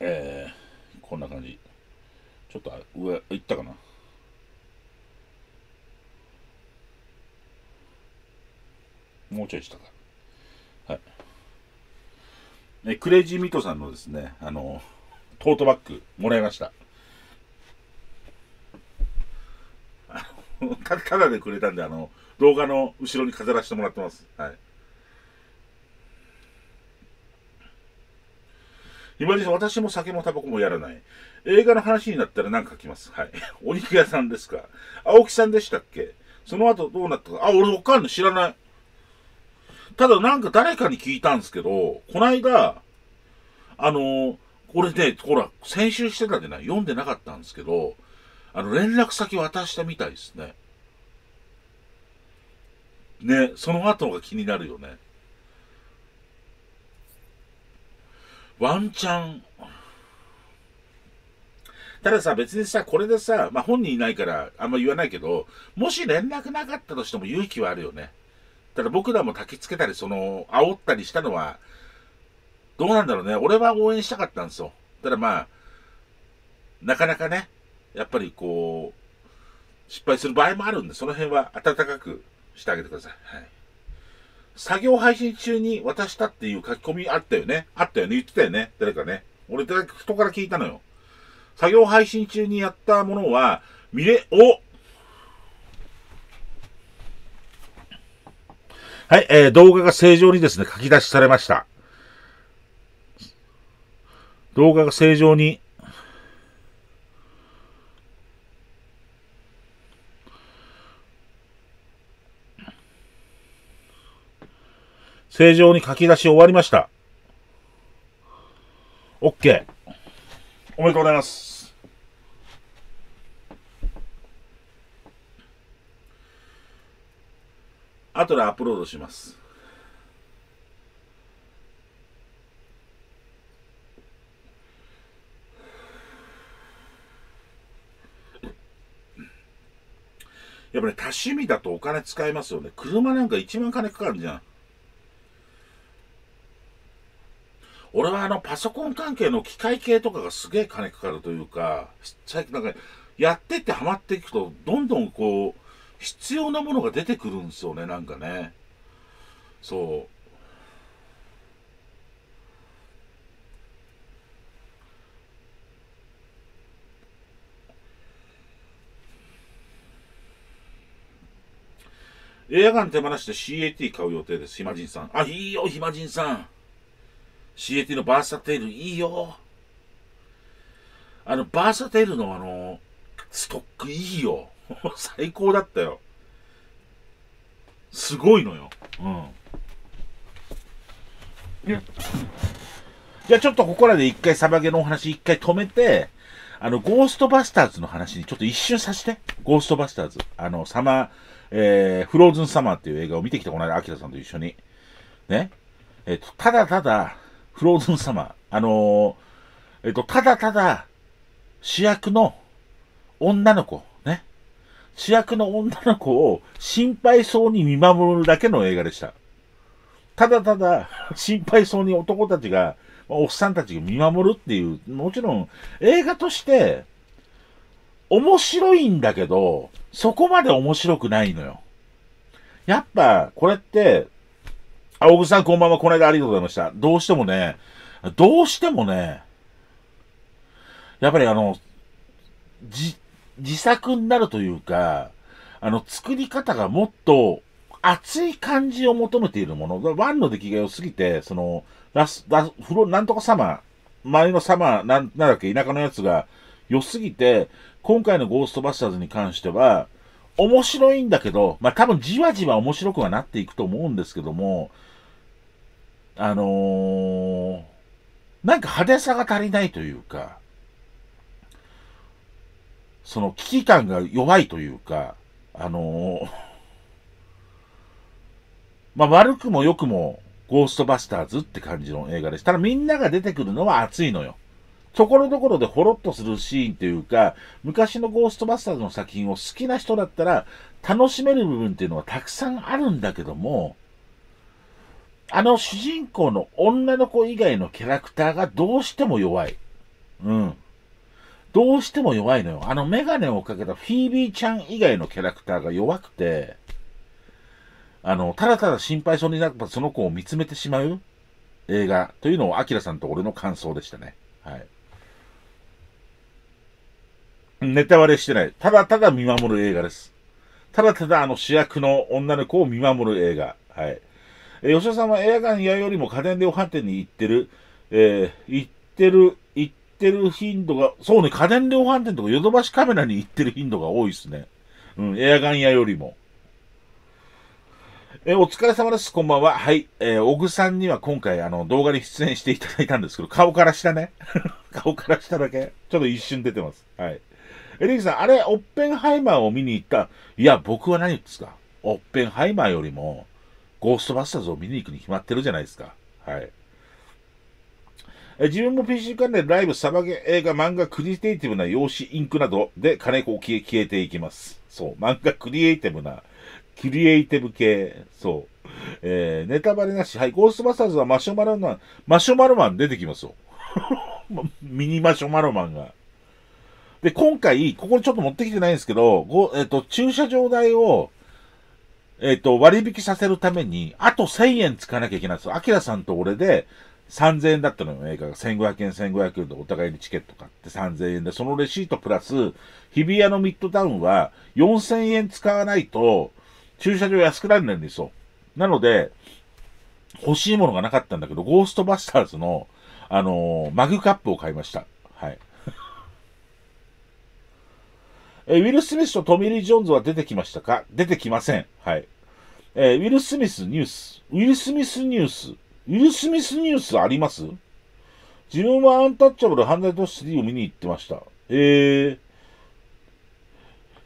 えー、こんな感じ。ちょっと上、行ったかな。もうちょい下か。はい。え、クレイジーミートさんのですね、あの、トートバッグ、もらいました。た, ただでくれたんで、あの、動画の後ろに飾らせてもらってます。はい。今でしょ、私も酒もタバコもやらない。映画の話になったら何か書きます。はい。お肉屋さんですか。青木さんでしたっけ？その後どうなったか。あ、俺わかんない。知らない。ただなんか誰かに聞いたんですけど、こないだ、あの、俺ね、ほら、先週してたんじゃない？読んでなかったんですけど、あの、連絡先渡したみたいですね。ね、その後が気になるよね。ワンチャン。たださ、別にさ、これでさ、まあ、本人いないからあんま言わないけど、もし連絡なかったとしても勇気はあるよね。ただ僕らも焚きつけたり、その、煽ったりしたのは、どうなんだろうね。俺は応援したかったんですよ。ただまあ、なかなかね、やっぱりこう、失敗する場合もあるんで、その辺は温かくしてあげてください。はい。作業配信中に渡したっていう書き込みあったよね。あったよね。言ってたよね。誰かね。俺、人から聞いたのよ。作業配信中にやったものは、見れ、おはい、えー、動画が正常にですね、書き出しされました。動画が正常に、正常に書き出し終わりました。OK。おめでとうございます。後でアップロードします。やっぱね、多趣味だとお金使いますよね。車なんかいちまん金かかるじゃん。俺はあのパソコン関係の機械系とかがすげえ金かかるというか、最近なんかやってってハマっていくと、どんどんこう、必要なものが出てくるんですよね、なんかね。そう。エアガン手放して シーエーティー 買う予定です、ひまじんさん。あ、いいよ、ひまじんさん。シーエーティー のバーサテイルいいよ。あの、バーサテイルのあの、ストックいいよ。最高だったよ。すごいのよ。うん。ね、じゃあちょっとここらで一回サバゲのお話一回止めて、あの、ゴーストバスターズの話にちょっと一瞬させて。ゴーストバスターズ。あの、サマー、えー、フローズンサマーっていう映画を見てきたこの間、アキラさんと一緒に。ね。えっと、ただただ、フローズンサマー。あのー、えっと、ただただ、主役の女の子。ね。主役の女の子を心配そうに見守るだけの映画でした。ただただ、心配そうに男たちが、おっさんたちが見守るっていう、もちろん映画として面白いんだけど、そこまで面白くないのよ。やっぱ、これって、あ、小口さんこんばんは、この間ありがとうございました。どうしてもね、どうしてもね、やっぱりあの、じ、自作になるというか、あの、作り方がもっと熱い感じを求めているもの。ワンの出来が良すぎて、その、ラス、ラス、フロ、なんとかサマー、周りのサマー、なん、なんだっけ、田舎のやつが良すぎて、今回のゴーストバスターズに関しては、面白いんだけど、まあ、多分じわじわ面白くはなっていくと思うんですけども、あのー、なんか派手さが足りないというか、その危機感が弱いというか、あのー、まあ、悪くも良くも、ゴーストバスターズって感じの映画でした。ただみんなが出てくるのは熱いのよ。ところどころでほろっとするシーンというか、昔のゴーストバスターズの作品を好きな人だったら楽しめる部分っていうのはたくさんあるんだけども、あの主人公の女の子以外のキャラクターがどうしても弱い。うん。どうしても弱いのよ。あのメガネをかけたフィービーちゃん以外のキャラクターが弱くて、あの、ただただ心配そうになったその子を見つめてしまう映画というのを、アキラさんと俺の感想でしたね。はい。ネタ割れしてない。ただただ見守る映画です。ただただあの主役の女の子を見守る映画。はい。えー、吉田さんは映画館にやるよりも家電量販店に行ってる、えー、行ってる、行ってる頻度が、そうね、家電量販店とかヨドバシカメラに行ってる頻度が多いですね。うん、映画館屋よりも。え、お疲れ様です。こんばんは。はい。えー、小久さんには今回、あの、動画に出演していただいたんですけど、顔から下ね。顔から下だけ。ちょっと一瞬出てます。はい。え、リキさん、あれ、オッペンハイマーを見に行った。いや、僕は何言うんですか。オッペンハイマーよりも、ゴーストバスターズを見に行くに決まってるじゃないですか。はい。え、自分も ピーシー 関連、ライブ、サバゲ、映画、漫画、クリエイティブな用紙、インクなどで金子を消え、消えていきます。そう。漫画、クリエイティブな、クリエイティブ系。そう。えー、ネタバレなし。はい。ゴーストバスターズはマシュマロマン、マシュマロマン出てきますよ。ミニマシュマロマンが。で、今回、ここちょっと持ってきてないんですけど、ごえっと、駐車場代を、えっと、割引させるために、あとせんえん使わなきゃいけないんですよ。アキラさんと俺でさんぜんえんだったのよ、映画が。せんごひゃくえん、せんごひゃくえんでお互いにチケット買ってさんぜんえんで、そのレシートプラス、日比谷のミッドタウンはよんせんえん使わないと、駐車場安くならないんですよ。なので、欲しいものがなかったんだけど、ゴーストバスターズの、あのー、マグカップを買いました。はい。え、ウィル・スミスとトミー・リー・ジョーンズは出てきましたか？出てきません。はい。えー、ウィル・スミスニュース。ウィル・スミスニュース。ウィル・スミスニュースあります？自分はアンタッチャブル犯罪都市スリーを見に行ってました。え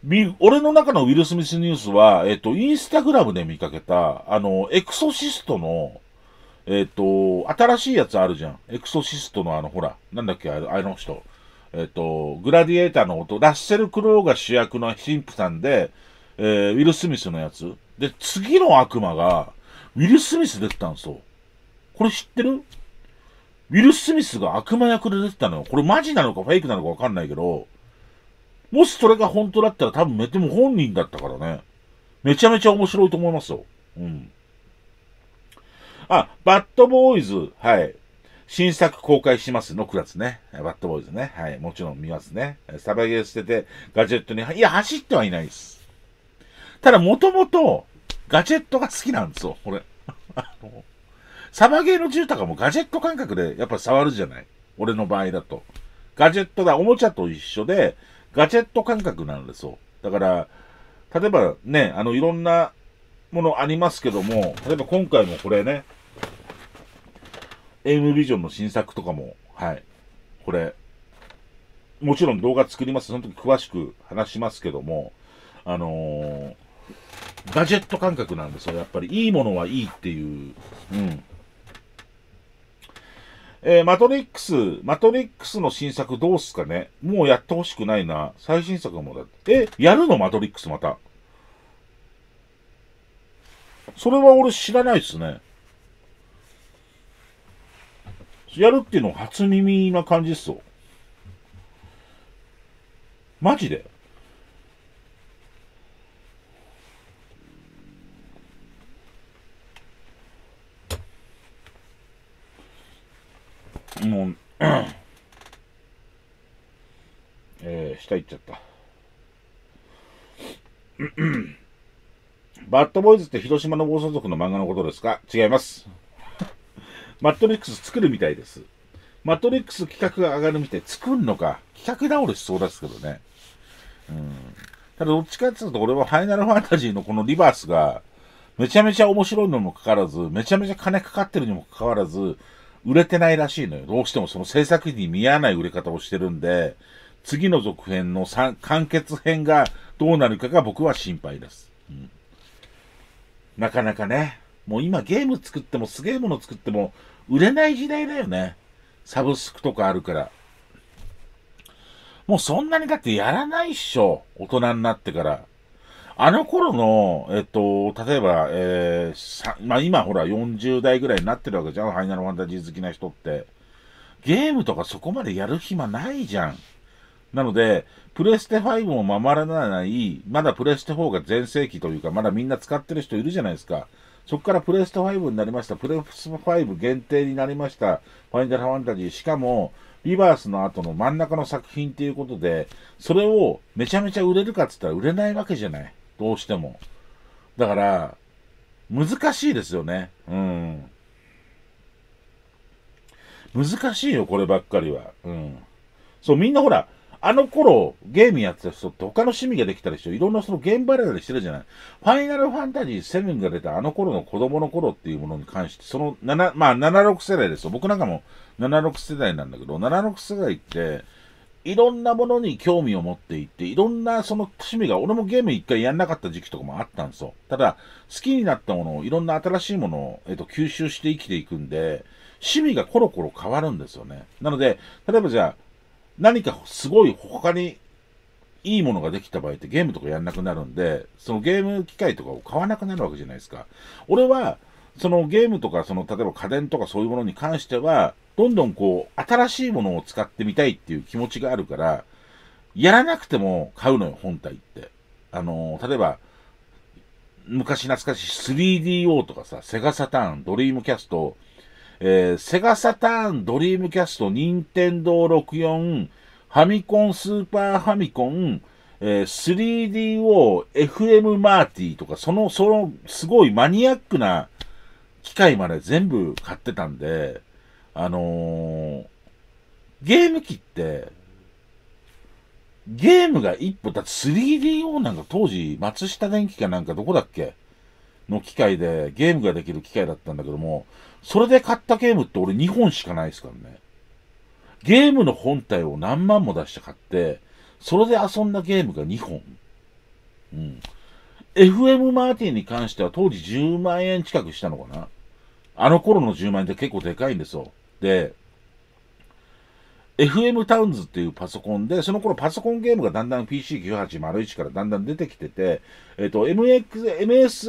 ー、俺の中のウィル・スミスニュースは、えっと、インスタグラムで見かけた、あの、エクソシストの、えっと、新しいやつあるじゃん。エクソシストのあの、ほら、なんだっけ、あの人。えっと、グラディエーターの音、ラッセル・クロウが主役の神父さんで、えー、ウィル・スミスのやつ。で、次の悪魔が、ウィル・スミス出てたんですよ。これ知ってる？ウィル・スミスが悪魔役で出てたのよ。これマジなのかフェイクなのかわかんないけど、もしそれが本当だったら多分めっちゃも本人だったからね。めちゃめちゃ面白いと思いますよ。うん。あ、バッドボーイズ、はい。新作公開しますのくがつね。バッドボーイズね。はい。もちろん見ますね。サバゲー捨ててガジェットに、いや、走ってはいないです。ただ、もともとガジェットが好きなんですよ、これ。あの、サバゲーの銃とかもガジェット感覚でやっぱ触るじゃない。俺の場合だと。ガジェットだ、おもちゃと一緒で、ガジェット感覚なんですよ。だから、例えばね、あの、いろんなものありますけども、例えば今回もこれね、エイムビジョンの新作とかも、はい、これ、もちろん動画作ります。その時詳しく話しますけども、あのー、ガジェット感覚なんですよ。やっぱりいいものはいいっていう。うん。えー、マトリックス、マトリックスの新作どうすかね？もうやってほしくないな。最新作もだって。え、やるの？マトリックスまた。それは俺知らないですね。やるっていうの初耳な感じっすよ。マジで？もうえー、下行っちゃったバッドボーイズって広島の暴走族の漫画のことですか？違いますマトリックス作るみたいです。マトリックス企画が上がるみたい。作るのか。企画倒れしそうですけどね。うん。ただどっちかっていうと俺はファイナルファンタジーのこのリバースがめちゃめちゃ面白いのにもかかわらず、めちゃめちゃ金かかってるにもかかわらず売れてないらしいのよ。どうしてもその制作に見合わない売れ方をしてるんで、次の続編の完結編がどうなるかが僕は心配です。うん、なかなかね、もう今ゲーム作ってもすげえもの作っても売れない時代だよね。サブスクとかあるから。もうそんなにだってやらないっしょ。大人になってから。あの頃の、えっと、例えば、えー、まあ、今ほらよんじゅう代ぐらいになってるわけじゃん。ファイナルファンタジー好きな人って。ゲームとかそこまでやる暇ないじゃん。なので、プレステファイブも守らない、まだプレステフォーが全盛期というか、まだみんな使ってる人いるじゃないですか。そこからプレステファイブになりました。プレステファイブ限定になりました。ファイナルファンタジー。しかも、リバースの後の真ん中の作品っていうことで、それをめちゃめちゃ売れるかって言ったら売れないわけじゃない。どうしても。だから、難しいですよね。うん。難しいよ、こればっかりは。うん。そう、みんなほら、あの頃、ゲームやってた人って他の趣味ができたりして、いろんなその現場でしてるじゃない。ファイナルファンタジーセブンが出たあの頃の子供の頃っていうものに関して、そのなな、まあななじゅうろく世代ですよ。僕なんかもななじゅうろく世代なんだけど、ななじゅうろく世代って、いろんなものに興味を持っていって、いろんなその趣味が、俺もゲーム一回やんなかった時期とかもあったんですよ。ただ、好きになったものを、いろんな新しいものを、えっと、吸収して生きていくんで、趣味がコロコロ変わるんですよね。なので、例えばじゃあ、何かすごい他にいいものができた場合ってゲームとかやんなくなるんで、そのゲーム機械とかを買わなくなるわけじゃないですか。俺は、そのゲームとか、その例えば家電とかそういうものに関しては、どんどんこう、新しいものを使ってみたいっていう気持ちがあるから、やらなくても買うのよ、本体って。あのー、例えば、昔懐かしい スリーディーオー とかさ、セガサターン、ドリームキャスト、えー、セガサターン、ドリームキャスト、ニンテンドーろくじゅうよん、ファミコン、スーパーファミコン、えー、スリーディーオー、エフエム マーティとか、その、その、すごいマニアックな機械まで全部買ってたんで、あのー、ゲーム機って、ゲームが一歩、だって スリーディーオー なんか当時、松下電器かなんかどこだっけの機械で、ゲームができる機械だったんだけども、それで買ったゲームって俺にほんしかないですからね。ゲームの本体を何万も出して買って、それで遊んだゲームがにほん。うん。エフエム マーティンに関しては当時じゅうまんえん近くしたのかな。あの頃のじゅうまんえんって結構でかいんですよ。で、エフエム タウンズっていうパソコンで、その頃パソコンゲームがだんだん ピーシーきゅうはちまるいち からだんだん出てきてて、えっと、エムエスエ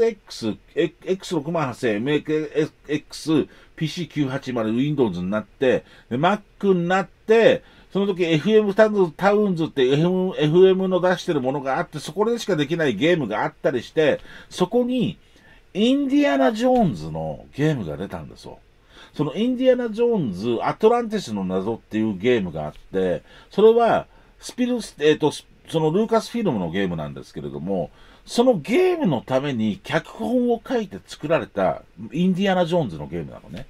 ックス、エックスろくまんはっせん、エムエックス、ピーシーきゅうはちまる、Windows になって、Mac になって、その時 エフエム タウンズ、タウンズって エフエム、エフエム の出してるものがあって、そこでしかできないゲームがあったりして、そこに、インディアナ・ジョーンズのゲームが出たんですよ。そのインディアナ・ジョーンズ、アトランティスの謎っていうゲームがあって、それは、スピルス、えっと、そのルーカスフィルムのゲームなんですけれども、そのゲームのために脚本を書いて作られたインディアナ・ジョーンズのゲームなのね。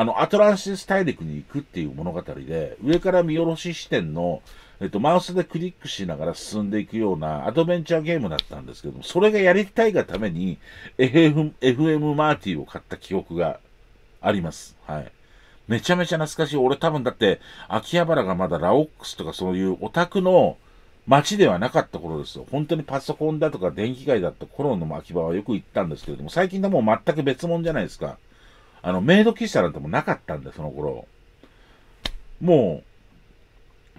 あの、アトランティス大陸に行くっていう物語で、上から見下ろし視点の、えっと、マウスでクリックしながら進んでいくようなアドベンチャーゲームだったんですけども、それがやりたいがために エフエム マーティーを買った記憶があります。はい。めちゃめちゃ懐かしい。俺多分だって、秋葉原がまだラオックスとかそういうオタクの街ではなかった頃ですよ。本当にパソコンだとか電気街だった頃の秋葉はよく行ったんですけれども、最近でもう全く別物じゃないですか。あの、メイド喫茶なんてもなかったんで、その頃。も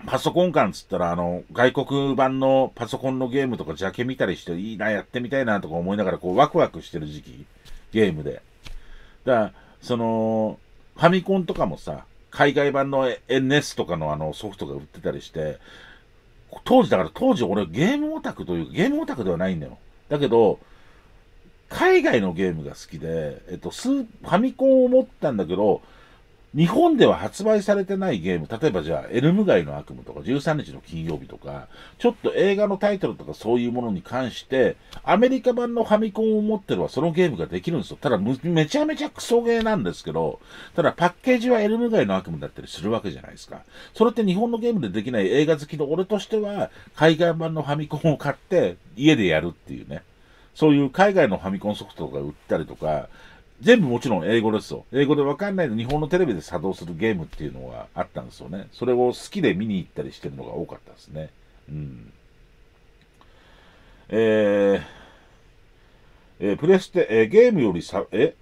う、パソコン館つったら、あの、外国版のパソコンのゲームとかジャケ見たりして、いいな、やってみたいなとか思いながら、こう、ワクワクしてる時期、ゲームで。だから、その、ファミコンとかもさ、海外版の エヌエス とかのあのソフトが売ってたりして、当時だから当時俺ゲームオタクという、ゲームオタクではないんだよ。だけど、海外のゲームが好きで、えっと、スーファミコンを持ったんだけど、日本では発売されてないゲーム、例えばじゃあ、エルム街の悪夢とか、じゅうさんにちの金曜日とか、ちょっと映画のタイトルとかそういうものに関して、アメリカ版のファミコンを持ってればそのゲームができるんですよ。ただ、めちゃめちゃクソゲーなんですけど、ただパッケージはエルム街の悪夢だったりするわけじゃないですか。それって日本のゲームでできない映画好きの俺としては、海外版のファミコンを買って、家でやるっていうね。そういう海外のファミコンソフトとか売ったりとか、全部もちろん英語ですよ。英語でわかんないで日本のテレビで作動するゲームっていうのがあったんですよね。それを好きで見に行ったりしてるのが多かったですね。うん。えー、えー、プレステ、えー、ゲームよりさ、え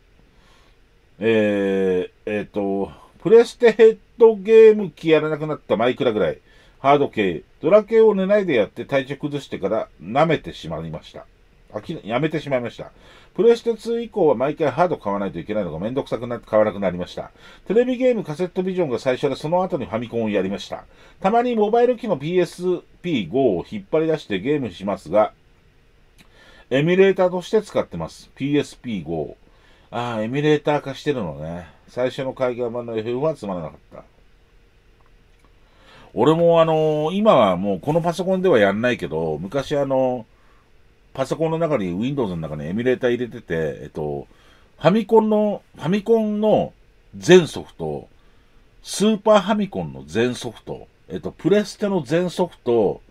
えー、えーと、プレステヘッドゲーム機やらなくなったマイクラぐらい、ハード系、ドラ系を寝ないでやって体調崩してから舐めてしまいました。あきやめてしまいました。プレステツー以降は毎回ハード買わないといけないのがめんどくさくなって買わなくなりました。テレビゲームカセットビジョンが最初でその後にファミコンをやりました。たまにモバイル機の ピーエスピーファイブ を引っ張り出してゲームしますが、エミュレーターとして使ってます。ピーエスピーファイブ。ああ、エミュレーター化してるのね。最初の海外版の エフエフ はつまらなかった。俺もあのー、今はもうこのパソコンではやんないけど、昔あのー、パソコンの中に ウィンドウズ の中にエミュレーター入れてて、えっと、ファミコンの、ファミコンの全ソフト、スーパーファミコンの全ソフト、えっと、プレステの全ソフト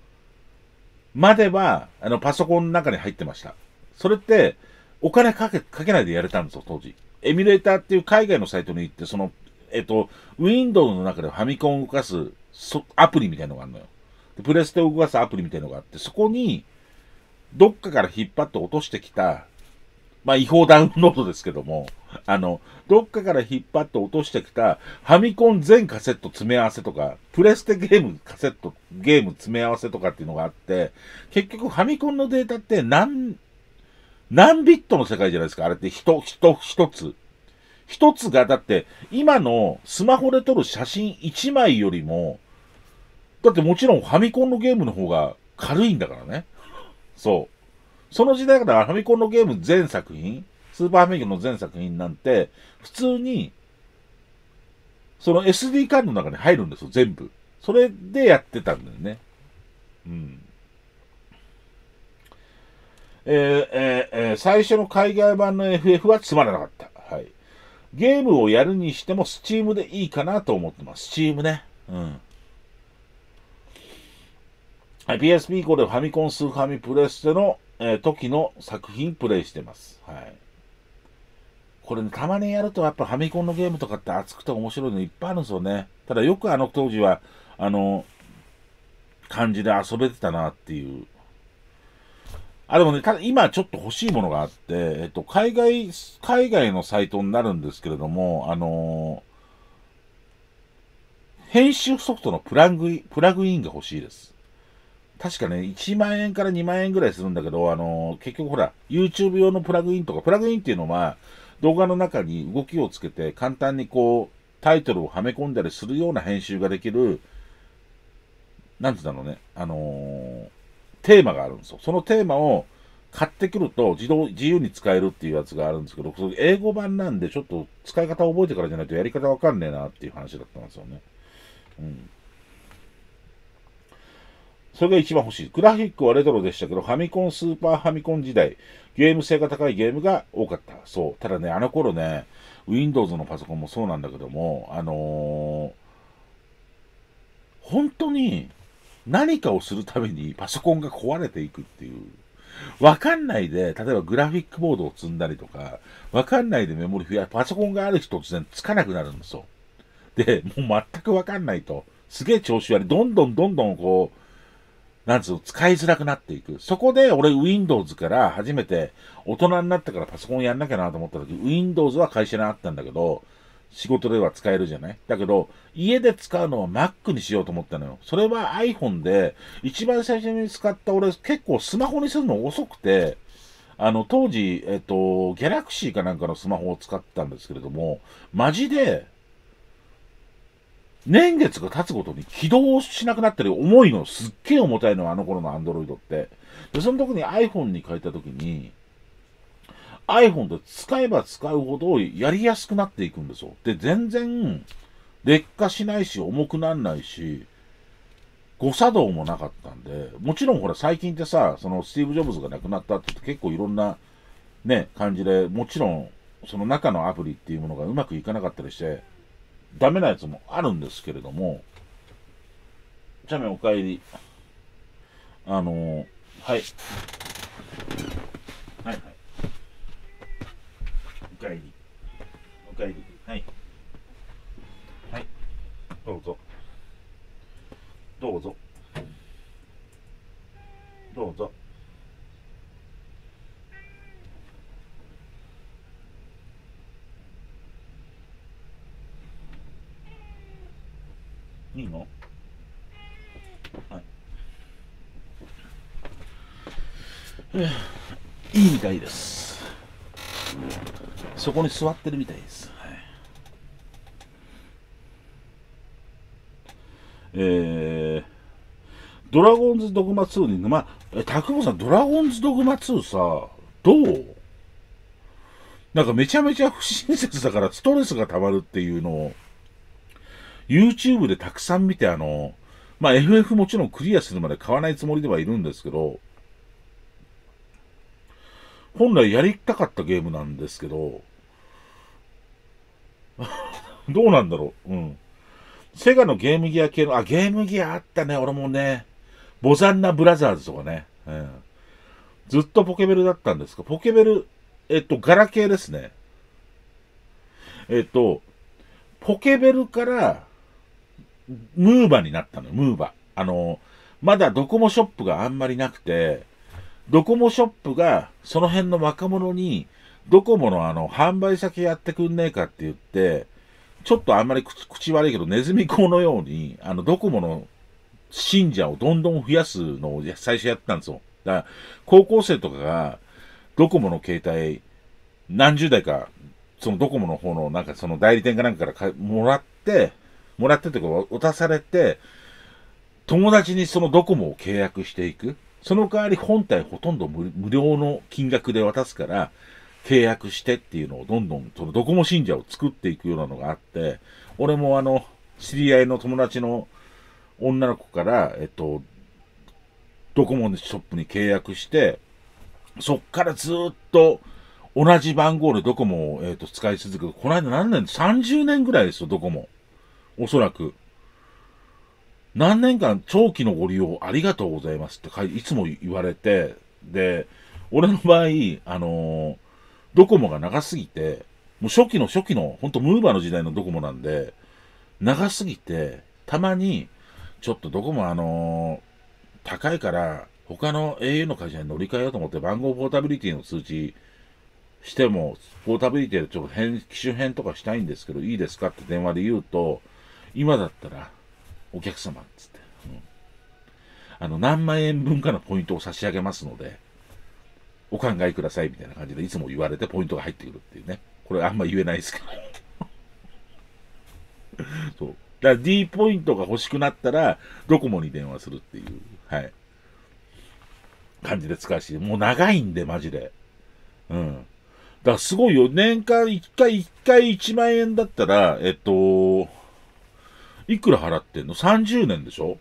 までは、あの、パソコンの中に入ってました。それって、お金かけ、かけないでやれたんですよ、当時。エミュレーターっていう海外のサイトに行って、その、えっと、ウィンドウズ の中でファミコンを動かすアプリみたいなのがあるのよ。で、プレステを動かすアプリみたいなのがあって、そこに、どっかから引っ張って落としてきた、まあ違法ダウンロードですけども、あの、どっかから引っ張って落としてきたファミコン全カセット詰め合わせとか、プレステゲームカセット、ゲーム詰め合わせとかっていうのがあって、結局ファミコンのデータって何、何ビットの世界じゃないですか、あれって一、一、一つ。一つがだって今のスマホで撮る写真いちまいよりも、だってもちろんファミコンのゲームの方が軽いんだからね。そう。その時代からファミコンのゲーム全作品、スーパーファミコンの全作品なんて、普通に、その エスディー カードの中に入るんですよ、全部。それでやってたんだよね。うん。えー、えー、えー、最初の海外版の エフエフ はつまらなかった。はい。ゲームをやるにしても スチーム でいいかなと思ってます。スチーム ね。うん。はい、ピーエスピー 以降でファミコン、スーファミ、プレステの、えー、時の作品プレイしてます。はい。これね、たまにやるとやっぱファミコンのゲームとかって熱くて面白いのいっぱいあるんですよね。ただよくあの当時は、あの、感じで遊べてたなっていう。あ、でもね、ただ今ちょっと欲しいものがあって、えっと、海外、海外のサイトになるんですけれども、あのー、編集ソフトのプラグイン、プラグインが欲しいです。確かね、いちまんえんからにまんえんぐらいするんだけど、あのー、結局ほら、ユーチューブ 用のプラグインとか、プラグインっていうのは、動画の中に動きをつけて、簡単にこう、タイトルをはめ込んだりするような編集ができる、なんて言うんだろうね、あのー、テーマがあるんですよ。そのテーマを買ってくると、自動、自由に使えるっていうやつがあるんですけど、それ英語版なんで、ちょっと使い方を覚えてからじゃないとやり方わかんねえなっていう話だったんですよね。うん。それが一番欲しい。グラフィックはレトロでしたけど、ファミコン、スーパーファミコン時代、ゲーム性が高いゲームが多かった。そう。ただね、あの頃ね、Windows のパソコンもそうなんだけども、あのー、本当に何かをするためにパソコンが壊れていくっていう。わかんないで、例えばグラフィックボードを積んだりとか、わかんないでメモリ増や、パソコンがある日突然つかなくなるんですよ。で、もう全くわかんないと、すげえ調子悪い。どんどんどんどんこう、なんつうの、使いづらくなっていく。そこで俺 Windows から初めて、大人になってからパソコンやんなきゃなと思った時、Windows は会社にあったんだけど、仕事では使えるじゃない？だけど、家で使うのは Mac にしようと思ったのよ。それは iPhone で、一番最初に使った俺、結構スマホにするの遅くて、あの、当時、えっと、Galaxy かなんかのスマホを使ってたんですけれども、マジで、年月が経つごとに起動しなくなってる重いの、すっげえ重たいの、あの頃の Android って。で、その時に iPhone に変えた時に、iPhone で使えば使うほどやりやすくなっていくんですよ。で、全然劣化しないし、重くならないし、誤作動もなかったんで、もちろんほら最近ってさ、そのスティーブ・ジョブズが亡くなったって結構いろんなね、感じで、もちろんその中のアプリっていうものがうまくいかなかったりして、ダメなやつもあるんですけれども、じゃあね、お帰り。あのー、はい。はいはい。お帰り。お帰り。はい。はい。どうぞ。どうぞ。どうぞ。いいの？はい。いいみたいです。そこに座ってるみたいです。はい、えー、ドラゴンズドグマツーに、まあ、タクボさん、ドラゴンズドグマツーさ、どう？なんかめちゃめちゃ不親切だからストレスがたまるっていうのを、YouTube でたくさん見て、あの、まあ、エフエフ もちろんクリアするまで買わないつもりではいるんですけど、本来やりたかったゲームなんですけど、どうなんだろう。うん。セガのゲームギア系の、あ、ゲームギアあったね、俺もね。ボザンナブラザーズとかね。うん。ずっとポケベルだったんですが、ポケベル、えっと、ガラケーですね。えっと、ポケベルから、ムーバになったのよ、ムーバ。あの、まだドコモショップがあんまりなくて、ドコモショップがその辺の若者に、ドコモのあの、販売先やってくんねえかって言って、ちょっとあんまり 口, 口悪いけど、ネズミ講のように、あの、ドコモの信者をどんどん増やすのを最初やってたんですよ。だから、高校生とかが、ドコモの携帯、何十代か、そのドコモの方の、なんかその代理店かなんかからもらって、もらってってこう渡されて、友達にそのドコモを契約していく。その代わり本体ほとんど無料の金額で渡すから、契約してっていうのをどんどん、そのドコモ信者を作っていくようなのがあって、俺もあの、知り合いの友達の女の子から、えっと、ドコモのショップに契約して、そっからずーっと、同じ番号でドコモを、えー、と使い続け、この間何年 ?さんじゅう 年ぐらいですよ、ドコモ。おそらく。何年間長期のご利用ありがとうございますっていつも言われて、で、俺の場合、あのー、ドコモが長すぎて、もう初期の初期の、ほんとムーバーの時代のドコモなんで、長すぎて、たまに、ちょっとドコモあのー、高いから、他の エーユー の会社に乗り換えようと思って番号ポータビリティの通知、しても、ポータビリティでちょっと変、機種変とかしたいんですけど、いいですかって電話で言うと、今だったら、お客様、つって、うん。あの、何万円分かのポイントを差し上げますので、お考えください、みたいな感じで、いつも言われてポイントが入ってくるっていうね。これあんま言えないですけど。そう。だから D ポイントが欲しくなったら、ドコモに電話するっていう、はい。感じで使うし、もう長いんで、マジで。うん。だからすごいよ。年間いっかい、いっかいいちまんえんだったら、えっと、いくら払ってんの ?さんじゅう 年でしょ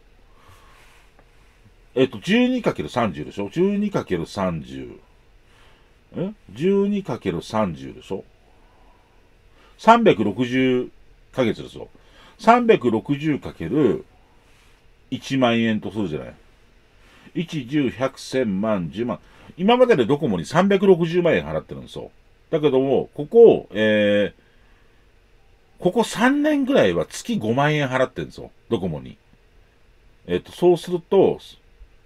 えっと、じゅうにかけるさんじゅう でしょ ?じゅうにかけるさんじゅう。え ?じゅうにかけるさんじゅう でしょさんびゃくろくじゅうかげつですよ。さんびゃくろくじゅうかけるいちまんえんとするじゃない。いち、じゅう、ひゃく、せん、まん、じゅうまん。今まででドコモにさんびゃくろくじゅうまんえん払ってるんですよ。だけども、ここ、えー、ここさんねんぐらいは月ごまんえん払ってるんですよ。ドコモに。えっと、そうすると、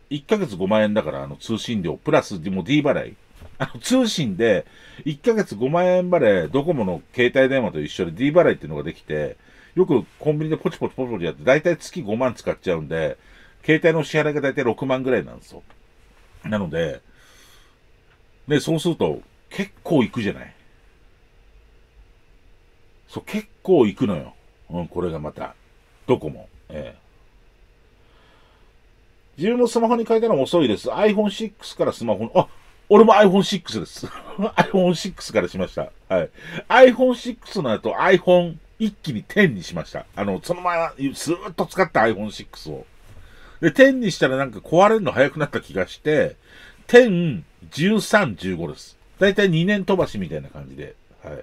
いっかげつごまんえんだから、あの、通信料、プラス、もう D 払い。あの、通信で、いっかげつごまんえん払い、ドコモの携帯電話と一緒で D 払いっていうのができて、よくコンビニでポチポチポチポチやって、だいたい月ごまん使っちゃうんで、携帯の支払いがだいたいろくまんぐらいなんですよ。なので、ね、そうすると、結構いくじゃない。そう、結構いくのよ。うん、これがまた、ドコモ。ええ。自分もスマホに変えたのは遅いです。アイフォンシックス からスマホに、あ、俺も アイフォンシックス です。アイフォンシックス からしました。はい。アイフォンシックス の後、iPhone 一気にじゅうにしました。あの、その前は、ずーっと使った アイフォンシックス を。で、じゅうにしたらなんか壊れるの早くなった気がして、じゅう、じゅうさん、じゅうごです。だいたいにねん飛ばしみたいな感じで。はい。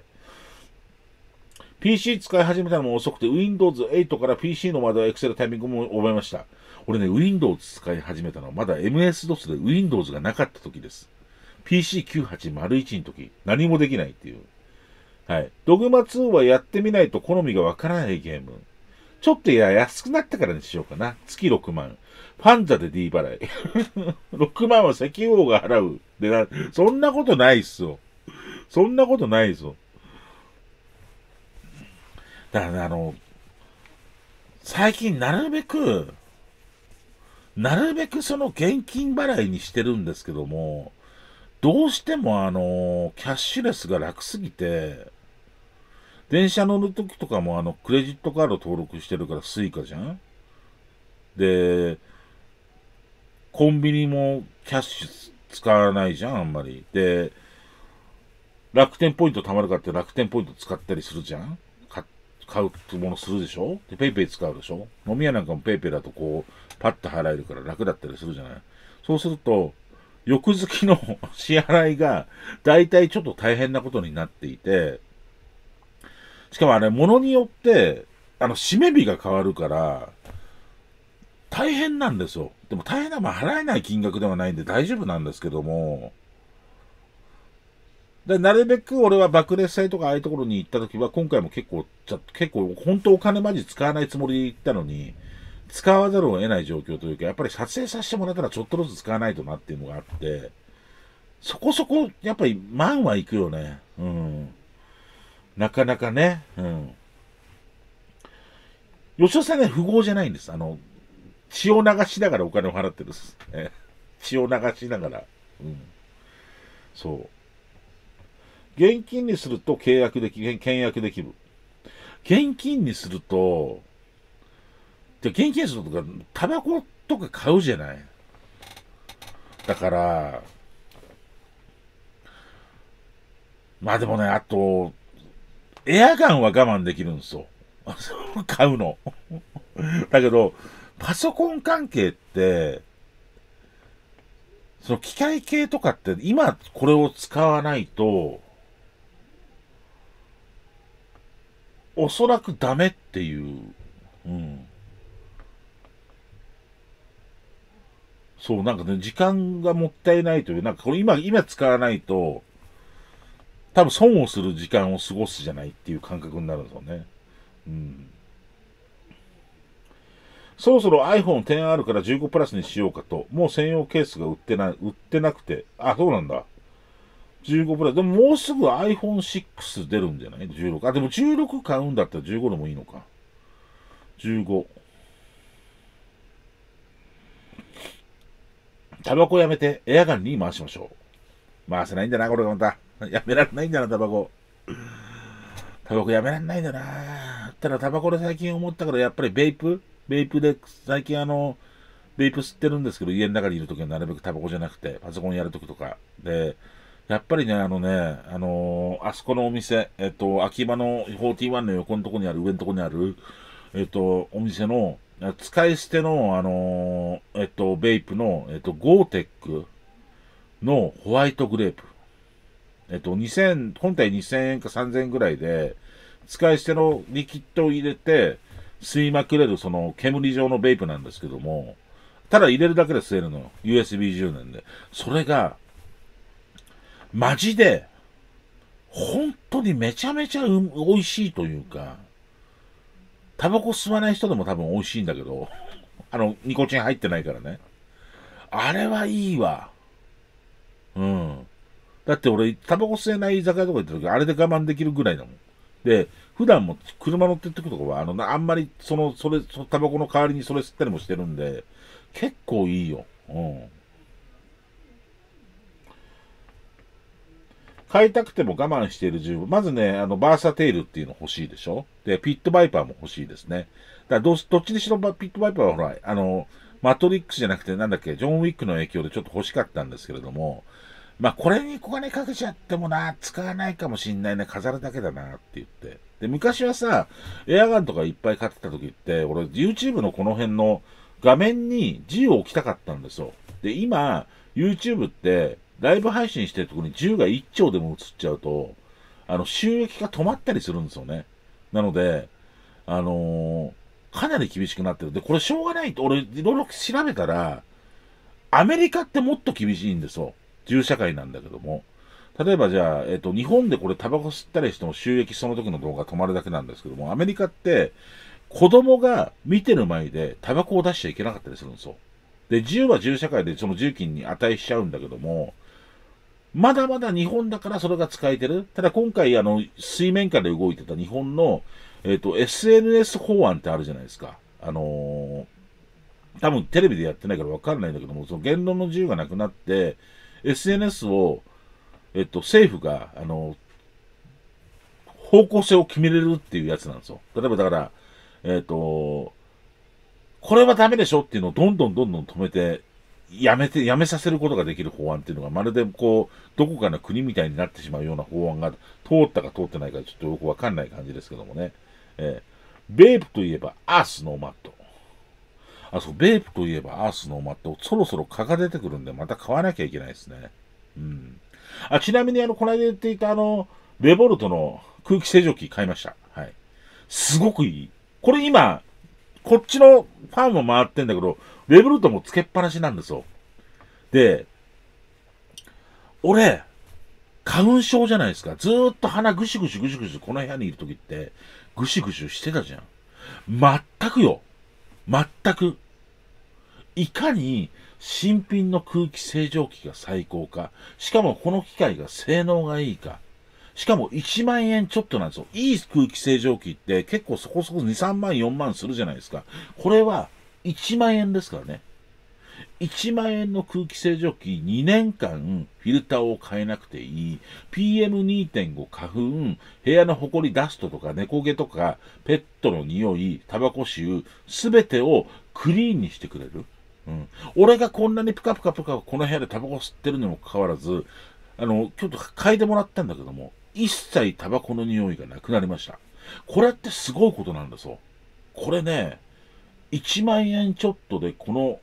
ピーシー 使い始めたのも遅くて、ウィンドウズエイト から ピーシー の窓を Excel タイミングも覚えました。俺ね、Windows 使い始めたのは、まだ エムエスドス で Windows がなかった時です。ピーシーきゅうはちまるいち の時、何もできないっていう。はい。ドグマツーはやってみないと好みがわからないゲーム。ちょっといや、安くなったからにしようかな。月ろくまん。ファンザで D 払い。ろくまんは石油王が払う。でな、そんなことないっすよ。そんなことないっすよ。だからね、あの、最近なるべく、なるべくその現金払いにしてるんですけども、どうしてもあの、キャッシュレスが楽すぎて、電車乗るときとかもあの、クレジットカード登録してるからスイカじゃん？で、コンビニもキャッシュ使わないじゃん、あんまり。で、楽天ポイント貯まるかって楽天ポイント使ったりするじゃん？買うものするでしょ？で、ペイペイ使うでしょ？飲み屋なんかもペイペイだとこう、パッと払えるから楽だったりするじゃない？そうすると、翌月の支払いが、だいたいちょっと大変なことになっていて、しかもあれ、物によって、あの、締め日が変わるから、大変なんですよ。でも大変な、まあ払えない金額ではないんで大丈夫なんですけども、でなるべく俺は爆裂祭とかああいうところに行ったときは、今回も結構、ちゃ結構、本当お金マジ使わないつもりで行ったのに、使わざるを得ない状況というか、やっぱり撮影させてもらったらちょっとずつ使わないとなっていうのがあって、そこそこ、やっぱり万は行くよね。うん。なかなかね、うん。吉田さんね、富豪じゃないんです。あの、血を流しながらお金を払ってるんです。血を流しながら。うん。そう。現金にすると契約でき、倹約できる。現金にすると、で現金にするとか、タバコとか買うじゃない。だから、まあでもね、あと、エアガンは我慢できるんですよ。買うの。だけど、パソコン関係って、その機械系とかって、今これを使わないと、おそらくダメっていう、うん。そう、なんかね、時間がもったいないという、なんかこれ今、今使わないと、多分損をする時間を過ごすじゃないっていう感覚になるんですよね。うん。そろそろ アイフォンテンアール からじゅうごプラスにしようかと、もう専用ケースが売ってな、売ってなくて、あ、そうなんだ。じゅうごプラス。でももうすぐ アイフォンシックス 出るんじゃない ?じゅうろく。あ、でもじゅうろく買うんだったらじゅうごでもいいのか。じゅうご。タバコやめて、エアガンに回しましょう。回せないんだな、これがまた。やめられないんだな、タバコ。タバコやめられないんだな。ただタバコで最近思ったから、やっぱりベイプベイプで、最近あの、ベイプ吸ってるんですけど、家の中にいるときはなるべくタバコじゃなくて、パソコンやるときとか。で、やっぱりね、あのね、あのー、あそこのお店、えっと、秋葉のよんじゅういちの横のとこにある、上のとこにある、えっと、お店の、使い捨ての、あのー、えっと、ベイプの、えっと、ゴーテックのホワイトグレープ。えっと、にせん、本体にせんえんかさんぜんえんぐらいで、使い捨てのリキッドを入れて吸いまくれるその煙状のベイプなんですけども、ただ入れるだけで吸えるのよ。ユーエスビー 充電で。それが、マジで、本当にめちゃめちゃう美味しいというか、タバコ吸わない人でも多分美味しいんだけど、あの、ニコチン入ってないからね。あれはいいわ。うん。だって俺、タバコ吸えない居酒屋とか行った時、あれで我慢できるぐらいだもん。で、普段も車乗ってる時とかは、あの、あんまり、その、それ、そのタバコの代わりにそれ吸ったりもしてるんで、結構いいよ。うん。買いたくても我慢している自分。まずね、あの、バーサテイルっていうの欲しいでしょ？で、ピットバイパーも欲しいですね。だからど、どっちにしろピットバイパーはほら、あの、マトリックスじゃなくてなんだっけ、ジョン・ウィックの影響でちょっと欲しかったんですけれども、まあ、これに小金かけちゃってもな、使わないかもしんないね。飾るだけだな、って言って。で、昔はさ、エアガンとかいっぱい買ってた時って、俺、YouTube のこの辺の画面に銃を置きたかったんですよ。で、今、YouTube って、ライブ配信してるところに銃がいっ丁でも映っちゃうと、あの、収益が止まったりするんですよね。なので、あのー、かなり厳しくなってる。で、これしょうがないと、俺、いろいろ調べたら、アメリカってもっと厳しいんですよ。銃社会なんだけども。例えばじゃあ、えっと、日本でこれタバコ吸ったりしても収益その時の動画止まるだけなんですけども、アメリカって子供が見てる前でタバコを出しちゃいけなかったりするんですよ。で、銃は銃社会でその銃禁に値しちゃうんだけども、まだまだ日本だからそれが使えてる。ただ今回あの、水面下で動いてた日本の、えっと、エスエヌエス 法案ってあるじゃないですか。あのー、多分テレビでやってないからわかんないんだけども、その言論の自由がなくなって、エスエヌエス を、えっと、政府が、あの、方向性を決めれるっていうやつなんですよ。例えばだから、えっと、これはダメでしょっていうのをどんどんどんどん止めて、やめて、やめさせることができる法案っていうのが、まるでこう、どこかの国みたいになってしまうような法案が、通ったか通ってないかちょっとよくわかんない感じですけどもね。えー、ベープといえば、アースノーマット。あ、そう、ベープといえばアースノーマット、そろそろ蚊が出てくるんで、また買わなきゃいけないですね。うん。あ、ちなみに、あの、この間言っていた、あの、レボルトの空気清浄機買いました。はい。すごくいい。これ今、こっちのファンも回ってんだけど、レボルトもつけっぱなしなんですよ。で、俺、花粉症じゃないですか。ずーっと鼻ぐしぐしぐしぐし、この部屋にいる時って、ぐしぐししてたじゃん。全くよ。全く、いかに新品の空気清浄機が最高か、しかもこの機械が性能がいいか、しかもいちまんえんちょっとなんですよ。いい空気清浄機って結構そこそこに、さんまん、よんまんするじゃないですか。これはいちまんえんですからね。いちまんえんの空気清浄機にねんかんフィルターを変えなくていい。ピーエムにーてんご 花粉、部屋のほこりダストとか猫毛とかペットの匂い、タバコ臭、すべてをクリーンにしてくれる。うん。俺がこんなにプカプカプカこの部屋でタバコ吸ってるにもかかわらず、あの、ちょっと嗅いでもらったんだけども、一切タバコの匂いがなくなりました。これってすごいことなんだそう。これね、いちまんえんちょっとでこの、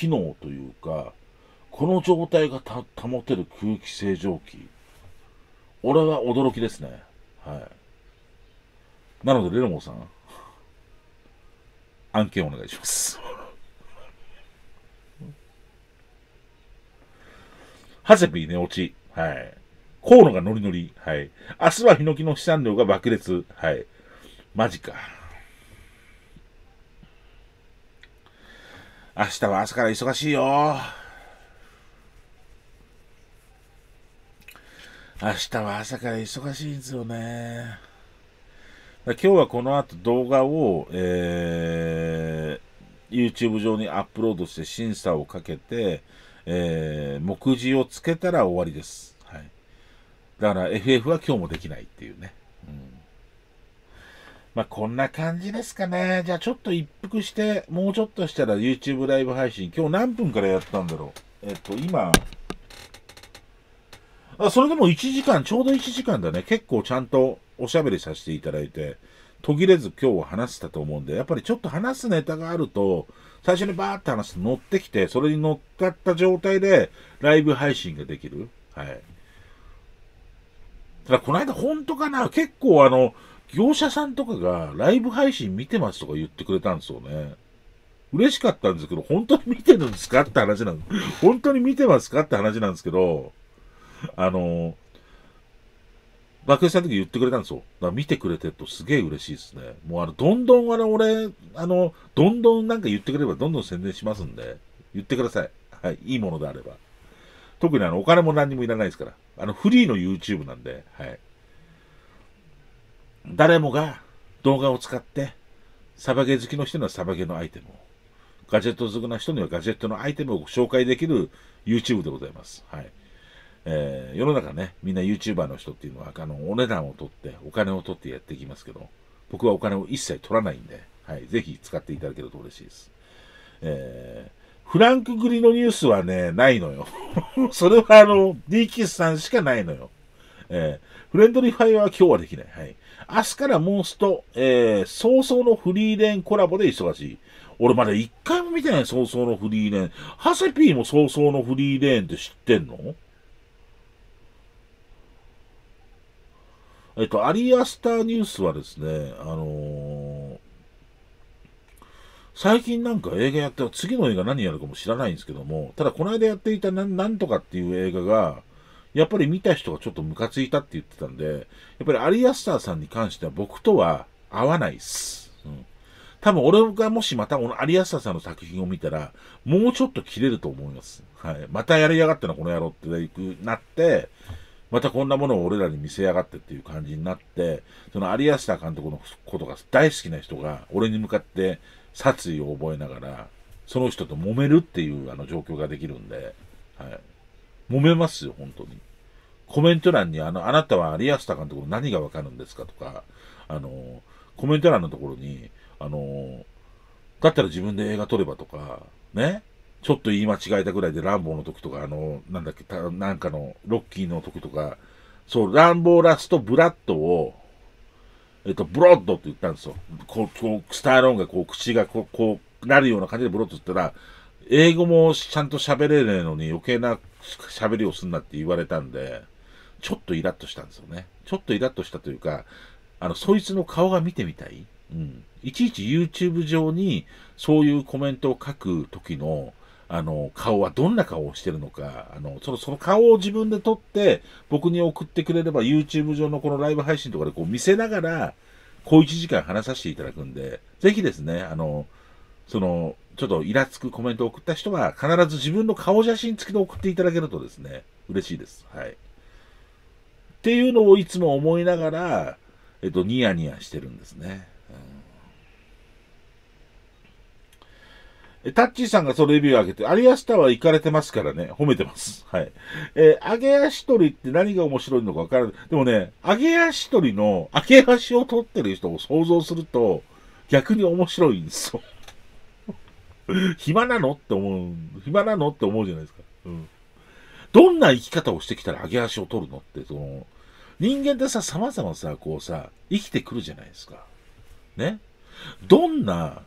機能というか、この状態がた保てる空気清浄機。俺は驚きですね。はい。なので、レロモさん、案件お願いします。ハセピーね、落ち。はい。河野がノリノリ。はい。明日はヒノキの飛散量が爆裂。はい。マジか。明日は朝から忙しいよ。明日は朝から忙しいんですよね。今日はこの後動画を、えー、YouTube 上にアップロードして審査をかけて、えー、目次をつけたら終わりです。はい。だから エフエフ は今日もできないっていうね。うんまあこんな感じですかね。じゃあちょっと一服して、もうちょっとしたら YouTube ライブ配信、今日何分からやったんだろう。えっと、今、あ、それでもいちじかん、ちょうどいちじかんだね。結構ちゃんとおしゃべりさせていただいて、途切れず今日は話せたと思うんで、やっぱりちょっと話すネタがあると、最初にバーって話すと乗ってきて、それに乗っかった状態でライブ配信ができる。はい。ただこの間本当かな、結構あの、業者さんとかがライブ配信見てますとか言ってくれたんですよね。嬉しかったんですけど、本当に見てるんですかって話なんです。本当に見てますかって話なんですけど、あの、爆笑した時言ってくれたんですよ。だから見てくれてるとすげえ嬉しいですね。もうあの、どんどんあの、俺、あの、どんどんなんか言ってくれればどんどん宣伝しますんで、言ってください。はい、いいものであれば。特にあの、お金も何にもいらないですから。あの、フリーの YouTube なんで、はい。誰もが動画を使って、サバゲ好きの人にはサバゲのアイテムを、ガジェット好きな人にはガジェットのアイテムを紹介できる YouTube でございます。はい。えー、世の中ね、みんな YouTuber の人っていうのは、あの、お値段を取って、お金を取ってやっていきますけど、僕はお金を一切取らないんで、はい。ぜひ使っていただけると嬉しいです。えーフランクグリのニュースはね、ないのよ。それはあの、D キスさんしかないのよ。えー、フレンドリーファイは今日はできない。はい。明日からモンスト、えー、早々のフリーレンコラボで忙しい。俺まだ一回も見てない、早々のフリーレン。ハセピーも早々のフリーレンって知ってんの？えっと、アリアスターニュースはですね、あのー、最近なんか映画やって、次の映画何やるかも知らないんですけども、ただこの間やっていたな ん, なんとかっていう映画が、やっぱり見た人がちょっとムカついたって言ってたんで、やっぱりアリアスターさんに関しては僕とは合わないっす。うん、多分俺がもしまたこのアリアスターさんの作品を見たら、もうちょっと切れると思います。はい。またやりやがったな、この野郎ってなって、またこんなものを俺らに見せやがってっていう感じになって、そのアリアスター監督のことが大好きな人が、俺に向かって、殺意を覚えながら、その人と揉めるっていうあの状況ができるんで、はい。揉めますよ、本当に。コメント欄に、あの、あなたはアリアスタ監督の何がわかるんですかとか、あの、コメント欄のところに、あの、だったら自分で映画撮ればとか、ね。ちょっと言い間違えたぐらいでランボーの時とか、あの、なんだっけ、たなんかの、ロッキーの時とか、そう、ランボーラストブラッドを、えっと、ブロッドって言ったんですよ。こう、こうスターローンがこう、口がこう、こう、なるような感じでブロッドって言ったら、英語もちゃんと喋れねえのに余計な喋りをすんなって言われたんで、ちょっとイラッとしたんですよね。ちょっとイラッとしたというか、あの、そいつの顔が見てみたい？うん。いちいち YouTube 上に、そういうコメントを書く時の、あの、顔はどんな顔をしてるのか、あの、その、その顔を自分で撮って、僕に送ってくれれば、YouTube 上のこのライブ配信とかでこう見せながら、こういちじかん話させていただくんで、ぜひですね、あの、その、ちょっとイラつくコメントを送った人は、必ず自分の顔写真付きで送っていただけるとですね、嬉しいです。はい。っていうのをいつも思いながら、えっと、ニヤニヤしてるんですね。うんタッチーさんがそのレビューを上げて、アリアスターはイカれてますからね、褒めてます。はい。えー、揚げ足取りって何が面白いのかわからない。でもね、揚げ足取りの、揚げ足を取ってる人を想像すると、逆に面白いんですよ。暇なのって思う、暇なのって思うじゃないですか。うん。どんな生き方をしてきたら揚げ足を取るのって、その、人間ってさ、様々さ、こうさ、生きてくるじゃないですか。ね？どんな、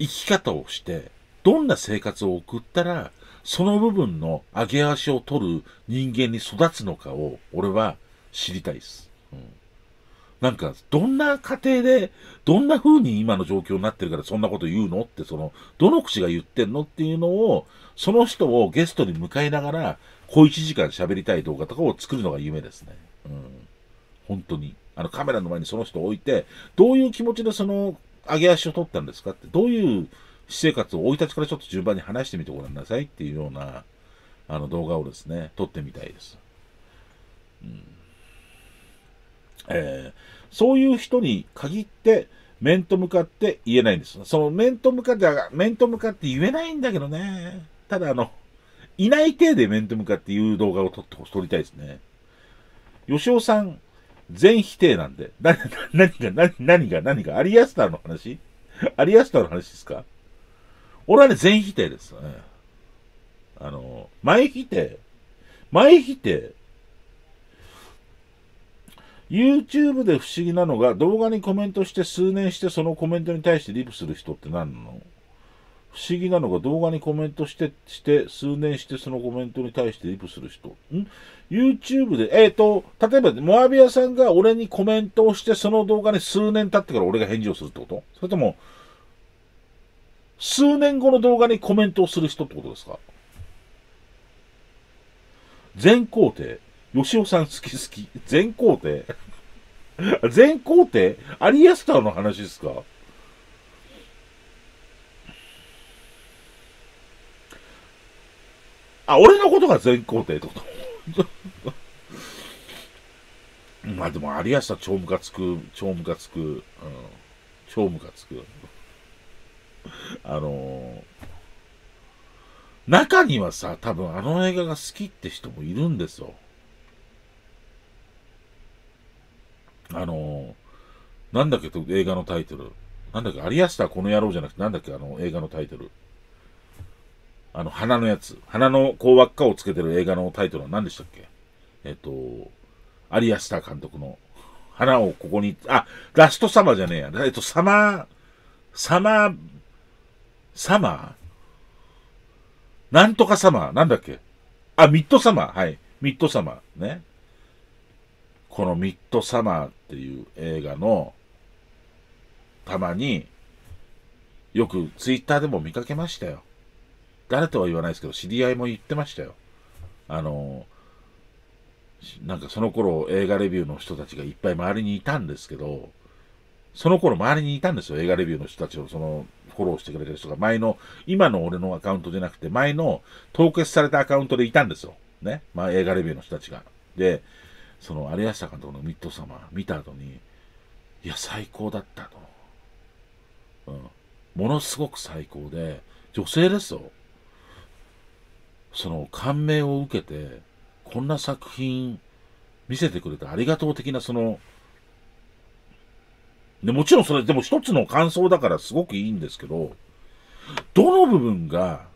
生き方をして、どんな生活を送ったら、その部分の上げ足を取る人間に育つのかを、俺は知りたいです。うん、なんか、どんな家庭で、どんな風に今の状況になってるからそんなこと言うのって、その、どの口が言ってんのっていうのを、その人をゲストに迎えながら、小いちじかん喋りたい動画とかを作るのが夢ですね。うん、本当に。あの、カメラの前にその人を置いて、どういう気持ちでその、上げ足を取ったんですかって、どういう私生活を生い立ちからちょっと順番に話してみてごらんなさいっていうような、あの動画をですね、撮ってみたいです。うんえー、そういう人に限って、面と向かって言えないんです。その面と向かって、面と向かって言えないんだけどね。ただ、あの、いない体で面と向かって言う動画を撮って、撮りたいですね。吉尾さん、全否定なんで。な、な、何が、何、何が、何が、アリアスターの話？アリアスターの話ですか？俺はね、全否定ですね。あの、前否定。前否定。YouTube で不思議なのが、動画にコメントして数年してそのコメントに対してリプする人って何なの？不思議なのが動画にコメントして、して、数年してそのコメントに対してリプする人。ん ?YouTube で、えっと、例えば、モアビアさんが俺にコメントをして、その動画に数年経ってから俺が返事をするってこと？それとも、数年後の動画にコメントをする人ってことですか？全皇帝。吉尾さん好き好き。全皇帝全皇帝アリアスターの話ですか？あ、俺のことが全皇帝ってことまあでも、アリアスター超ムカつく、超ムカつく、うん、超ムカつく。あのー、中にはさ、多分あの映画が好きって人もいるんですよ。あのー、なんだっけと映画のタイトル。なんだっけアリアスターこの野郎じゃなくて、なんだっけあの映画のタイトル。あの、花のやつ。花のこう輪っかをつけてる映画のタイトルは何でしたっけ？えっと、アリアスター監督の、花をここに、あ、ラストサマーじゃねえや。えっと、サマー、サマー、サマーなんとかサマーなんだっけ？あ、ミッドサマー。はい。ミッドサマー。ね。このミッドサマーっていう映画の、たまに、よくツイッターでも見かけましたよ。誰とは言わないですけど、知り合いも言ってましたよ。あの、なんかその頃映画レビューの人たちがいっぱい周りにいたんですけど、その頃周りにいたんですよ。映画レビューの人たちをそのフォローしてくれてる人が、前の、今の俺のアカウントじゃなくて、前の凍結されたアカウントでいたんですよ。ね。まあ映画レビューの人たちが。で、その有安坂とのミッドサマー見た後に、いや、最高だったと。うん。ものすごく最高で、女性ですよ。その感銘を受けて、こんな作品見せてくれてありがとう的な、その、でもちろんそれでも一つの感想だからすごくいいんですけど、どの部分が、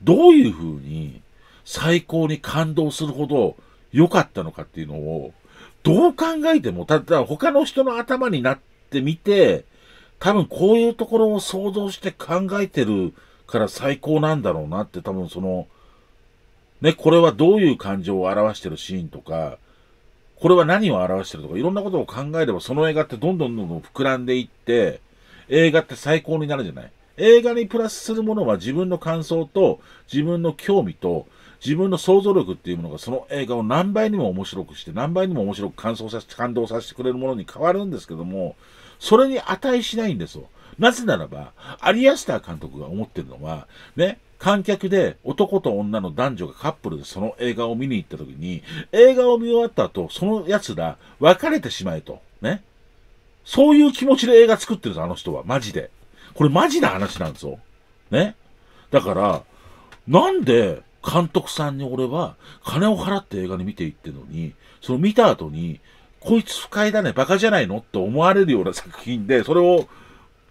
どういう風に最高に感動するほど良かったのかっていうのを、どう考えても、ただ他の人の頭になってみて、多分こういうところを想像して考えてるから最高なんだろうなって、多分その、ね、これはどういう感情を表してるシーンとか、これは何を表してるとか、いろんなことを考えれば、その映画ってどんどんどんどん膨らんでいって、映画って最高になるじゃない。映画にプラスするものは自分の感想と、自分の興味と、自分の想像力っていうものが、その映画を何倍にも面白くして、何倍にも面白く感想させて、感動させてくれるものに変わるんですけども、それに値しないんですよ。なぜならば、アリアスター監督が思ってるのは、ね、観客で男と女の男女がカップルでその映画を見に行った時に、映画を見終わった後、その奴ら別れてしまえと。ね。そういう気持ちで映画作ってるんです、あの人は。マジで。これマジな話なんですよ。ね。だから、なんで監督さんに俺は金を払って映画に見ていってるのに、その見た後に、こいつ不快だね、バカじゃないのって思われるような作品で、それを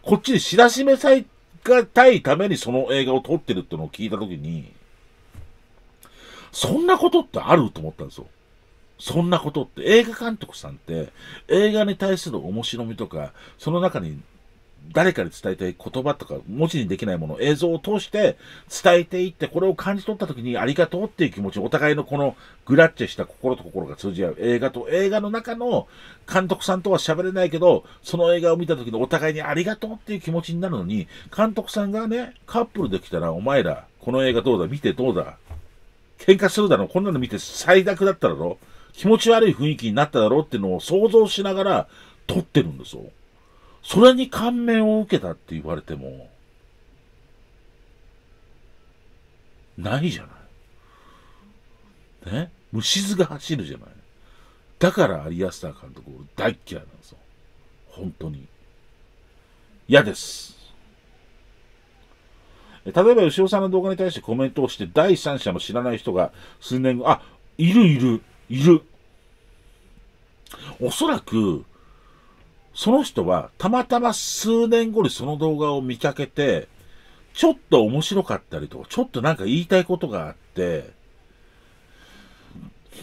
こっちに知らしめさい、たいためにその映画を撮ってるってのを聞いたときに、そんなことってあると思ったんですよ。そんなことって。映画監督さんって映画に対する面白みとか、その中に誰かに伝えたい言葉とか、文字にできないもの、映像を通して伝えていって、これを感じ取ったときにありがとうっていう気持ち、お互いのこのグラッチェした心と心が通じ合う映画と、映画の中の監督さんとは喋れないけど、その映画を見たときのお互いにありがとうっていう気持ちになるのに、監督さんがね、カップルできたらお前ら、この映画どうだ、見てどうだ、喧嘩するだろ、こんなの見て最悪だっただろ、気持ち悪い雰囲気になっただろっていうのを想像しながら撮ってるんですよ。それに感銘を受けたって言われても、ないじゃない。ね？虫唾が走るじゃない。だからアリアスター監督、俺大っ嫌いなんですよ。本当に。嫌です。例えば、吉尾さんの動画に対してコメントをして、第三者の知らない人が数年後、あ、いるいる、いる。おそらく、その人は、たまたま数年後にその動画を見かけて、ちょっと面白かったりとか、ちょっとなんか言いたいことがあって、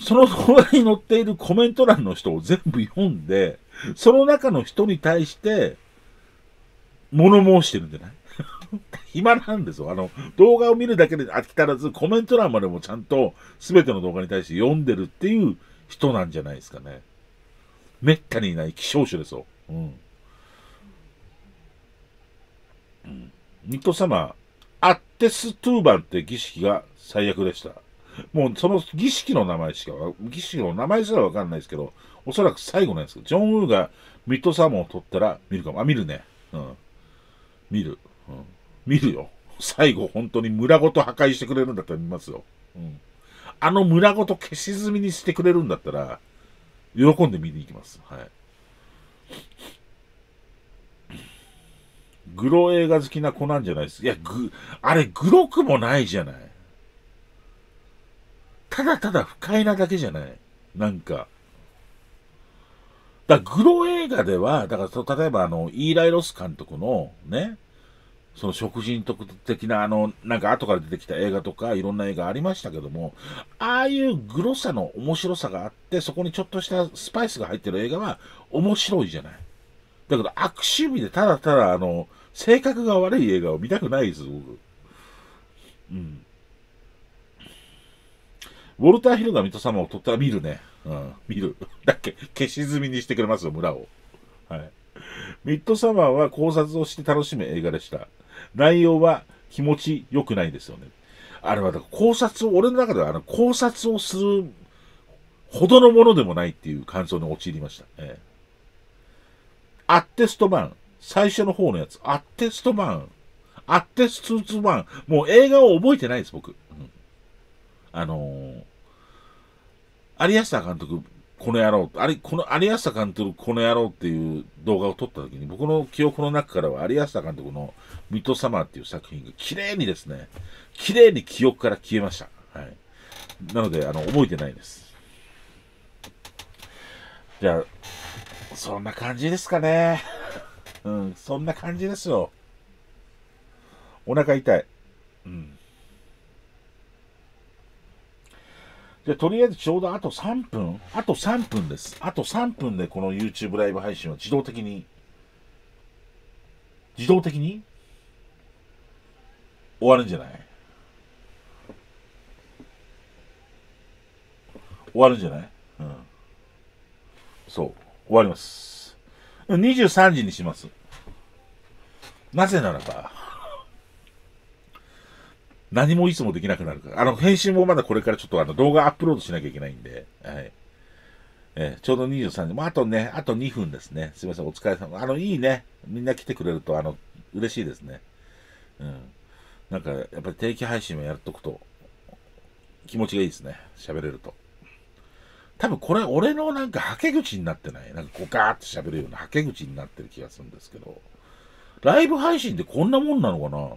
その動画に載っているコメント欄の人を全部読んで、その中の人に対して、物申してるんじゃない暇なんですよ。あの、動画を見るだけで飽き足らず、コメント欄までもちゃんと全ての動画に対して読んでるっていう人なんじゃないですかね。めったにいない希少種ですよ。うん。うん。水戸様、アッテストゥーバンって儀式が最悪でした。もうその儀式の名前しか、儀式の名前すらわかんないですけど、おそらく最後なんですけど、ジョンウーが水戸様を取ったら見るかも。あ、見るね。うん。見る。うん。見るよ。最後、本当に村ごと破壊してくれるんだったら見ますよ。うん。あの村ごと消し済みにしてくれるんだったら、喜んで見に行きます。はい。グロ映画好きな子なんじゃないです。いや、グ、あれ、グロくもないじゃない。ただただ不快なだけじゃない。なんか。だからグロ映画では、だから、例えばあの、イーライ・ロス監督のね、その食人的な、あの、なんか後から出てきた映画とか、いろんな映画ありましたけども、ああいうグロさの面白さがあって、そこにちょっとしたスパイスが入ってる映画は面白いじゃない。だけど、悪趣味でただただ、あの、性格が悪い映画を見たくないです、僕。うん。ウォルター・ヒルが水戸様を取ったら見るね。うん、見る。だっけ、消し済みにしてくれますよ、村を。はい。ミッドサマーは考察をして楽しむ映画でした。内容は気持ち良くないですよね。あれはだから考察を、俺の中ではあの考察をするほどのものでもないっていう感想に陥りました。ええ、アッテスト版。最初の方のやつ。アッテスト版。アッテストツー版。もう映画を覚えてないです、僕。うん、あのー、アリアスター監督、この野郎、あれ、この、アリアスタ監督、この野郎っていう動画を撮った時に、僕の記憶の中からは、アリアスタ監督の水戸様っていう作品が、綺麗にですね、綺麗に記憶から消えました。はい。なので、あの、覚えてないです。じゃあ、そんな感じですかね。うん、そんな感じですよ。お腹痛い。うん。じゃ、とりあえずちょうどあとさんぷん、あとさんぷんです。あとさんぷんでこの YouTube ライブ配信は自動的に、自動的に終わるんじゃない?終わるんじゃない?うん。そう。終わります。にじゅうさんじにします。なぜならば、何もいつもできなくなるから。あの、編集もまだこれからちょっとあの動画アップロードしなきゃいけないんで、はい。えー、ちょうどにじゅうさんじ、もうあとね、あとにふんですね。すいません、お疲れ様。あの、いいね。みんな来てくれると、あの、嬉しいですね。うん。なんか、やっぱり定期配信もやっとくと、気持ちがいいですね。喋れると。多分これ、俺のなんか、はけ口になってない。なんか、こう、ガーッと喋るようなはけ口になってる気がするんですけど、ライブ配信ってこんなもんなのかな?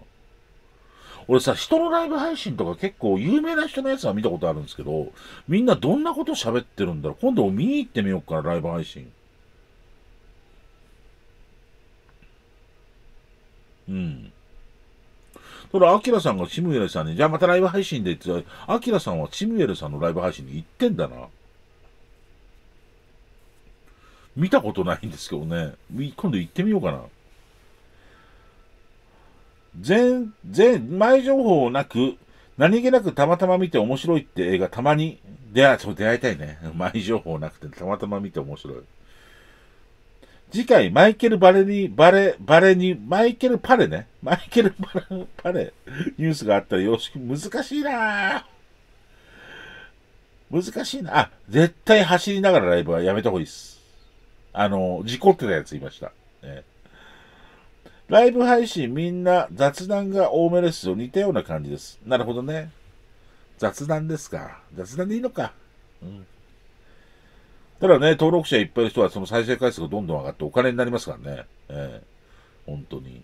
俺さ、人のライブ配信とか結構有名な人のやつは見たことあるんですけど、みんなどんなこと喋ってるんだろう。今度見に行ってみようかな、ライブ配信。うん。それ、アキラさんがチムエルさんに、じゃあまたライブ配信でって言って、アキラさんはチムエルさんのライブ配信に行ってんだな。見たことないんですけどね。今度行ってみようかな。全、全、前情報なく、何気なくたまたま見て面白いって映画、たまに出会、そう出会いたいね。前情報なくてたまたま見て面白い。次回、マイケル・バレに、バレ、バレに、マイケル・パレね。マイケル・パレ、パレ、ニュースがあったらよし、難しいなぁ。難しいなぁ。あ、絶対走りながらライブはやめた方がいいです。あの、事故ってたやついました。えーライブ配信みんな雑談が多めですよ。似たような感じです。なるほどね。雑談ですか。雑談でいいのか。うん。ただね、登録者いっぱいの人はその再生回数がどんどん上がってお金になりますからね。ええー。本当に。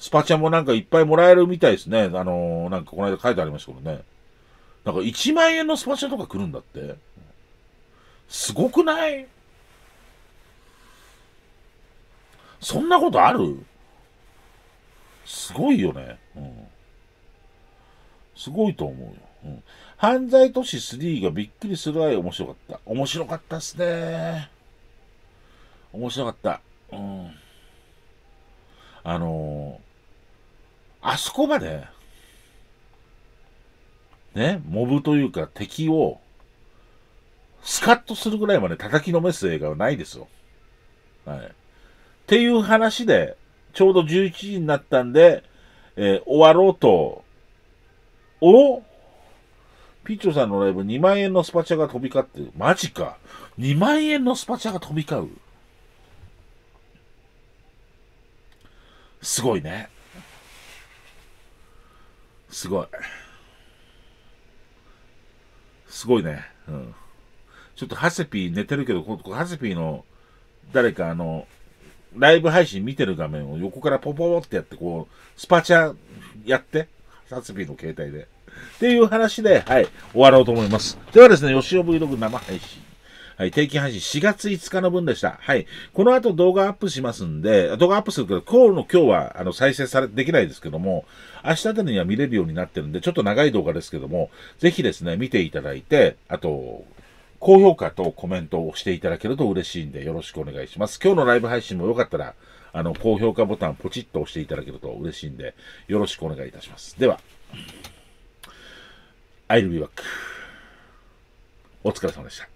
スパチャもなんかいっぱいもらえるみたいですね。あのー、なんかこの間書いてありましたけどね。なんかいちまんえんのスパチャとか来るんだって。すごくない?そんなことある?すごいよね。うん。すごいと思うよ。うん。犯罪都市スリーがびっくりする愛面白かった。面白かったっすね。面白かった。うん。あのあそこまで、ね、モブというか敵を、スカッとするぐらいまで叩きのめす映画はないですよ。はい。っていう話で、ちょうどじゅういちじになったんで、えー、終わろうと、おピッチョさんのライブにまんえんのスパチャが飛び交ってる。マジか。にまんえんのスパチャが飛び交う。すごいね。すごい。すごいね。うん。ちょっとハセピー寝てるけど、ここハセピーの誰かあの、ライブ配信見てる画面を横からポポーってやって、こう、スパチャやって。ハセピーの携帯で。っていう話で、はい、終わろうと思います。ではですね、よしお Vlog 生配信。はい、定期配信しがついつかの分でした。はい、この後動画アップしますんで、動画アップするけど、今日の今日はあの再生されできないですけども、明日あたりには見れるようになってるんで、ちょっと長い動画ですけども、ぜひですね、見ていただいて、あと、高評価とコメントをしていただけると嬉しいんで、よろしくお願いします。今日のライブ配信もよかったら、あの、高評価ボタンポチッと押していただけると嬉しいんで、よろしくお願いいたします。では、I'll be back。お疲れ様でした。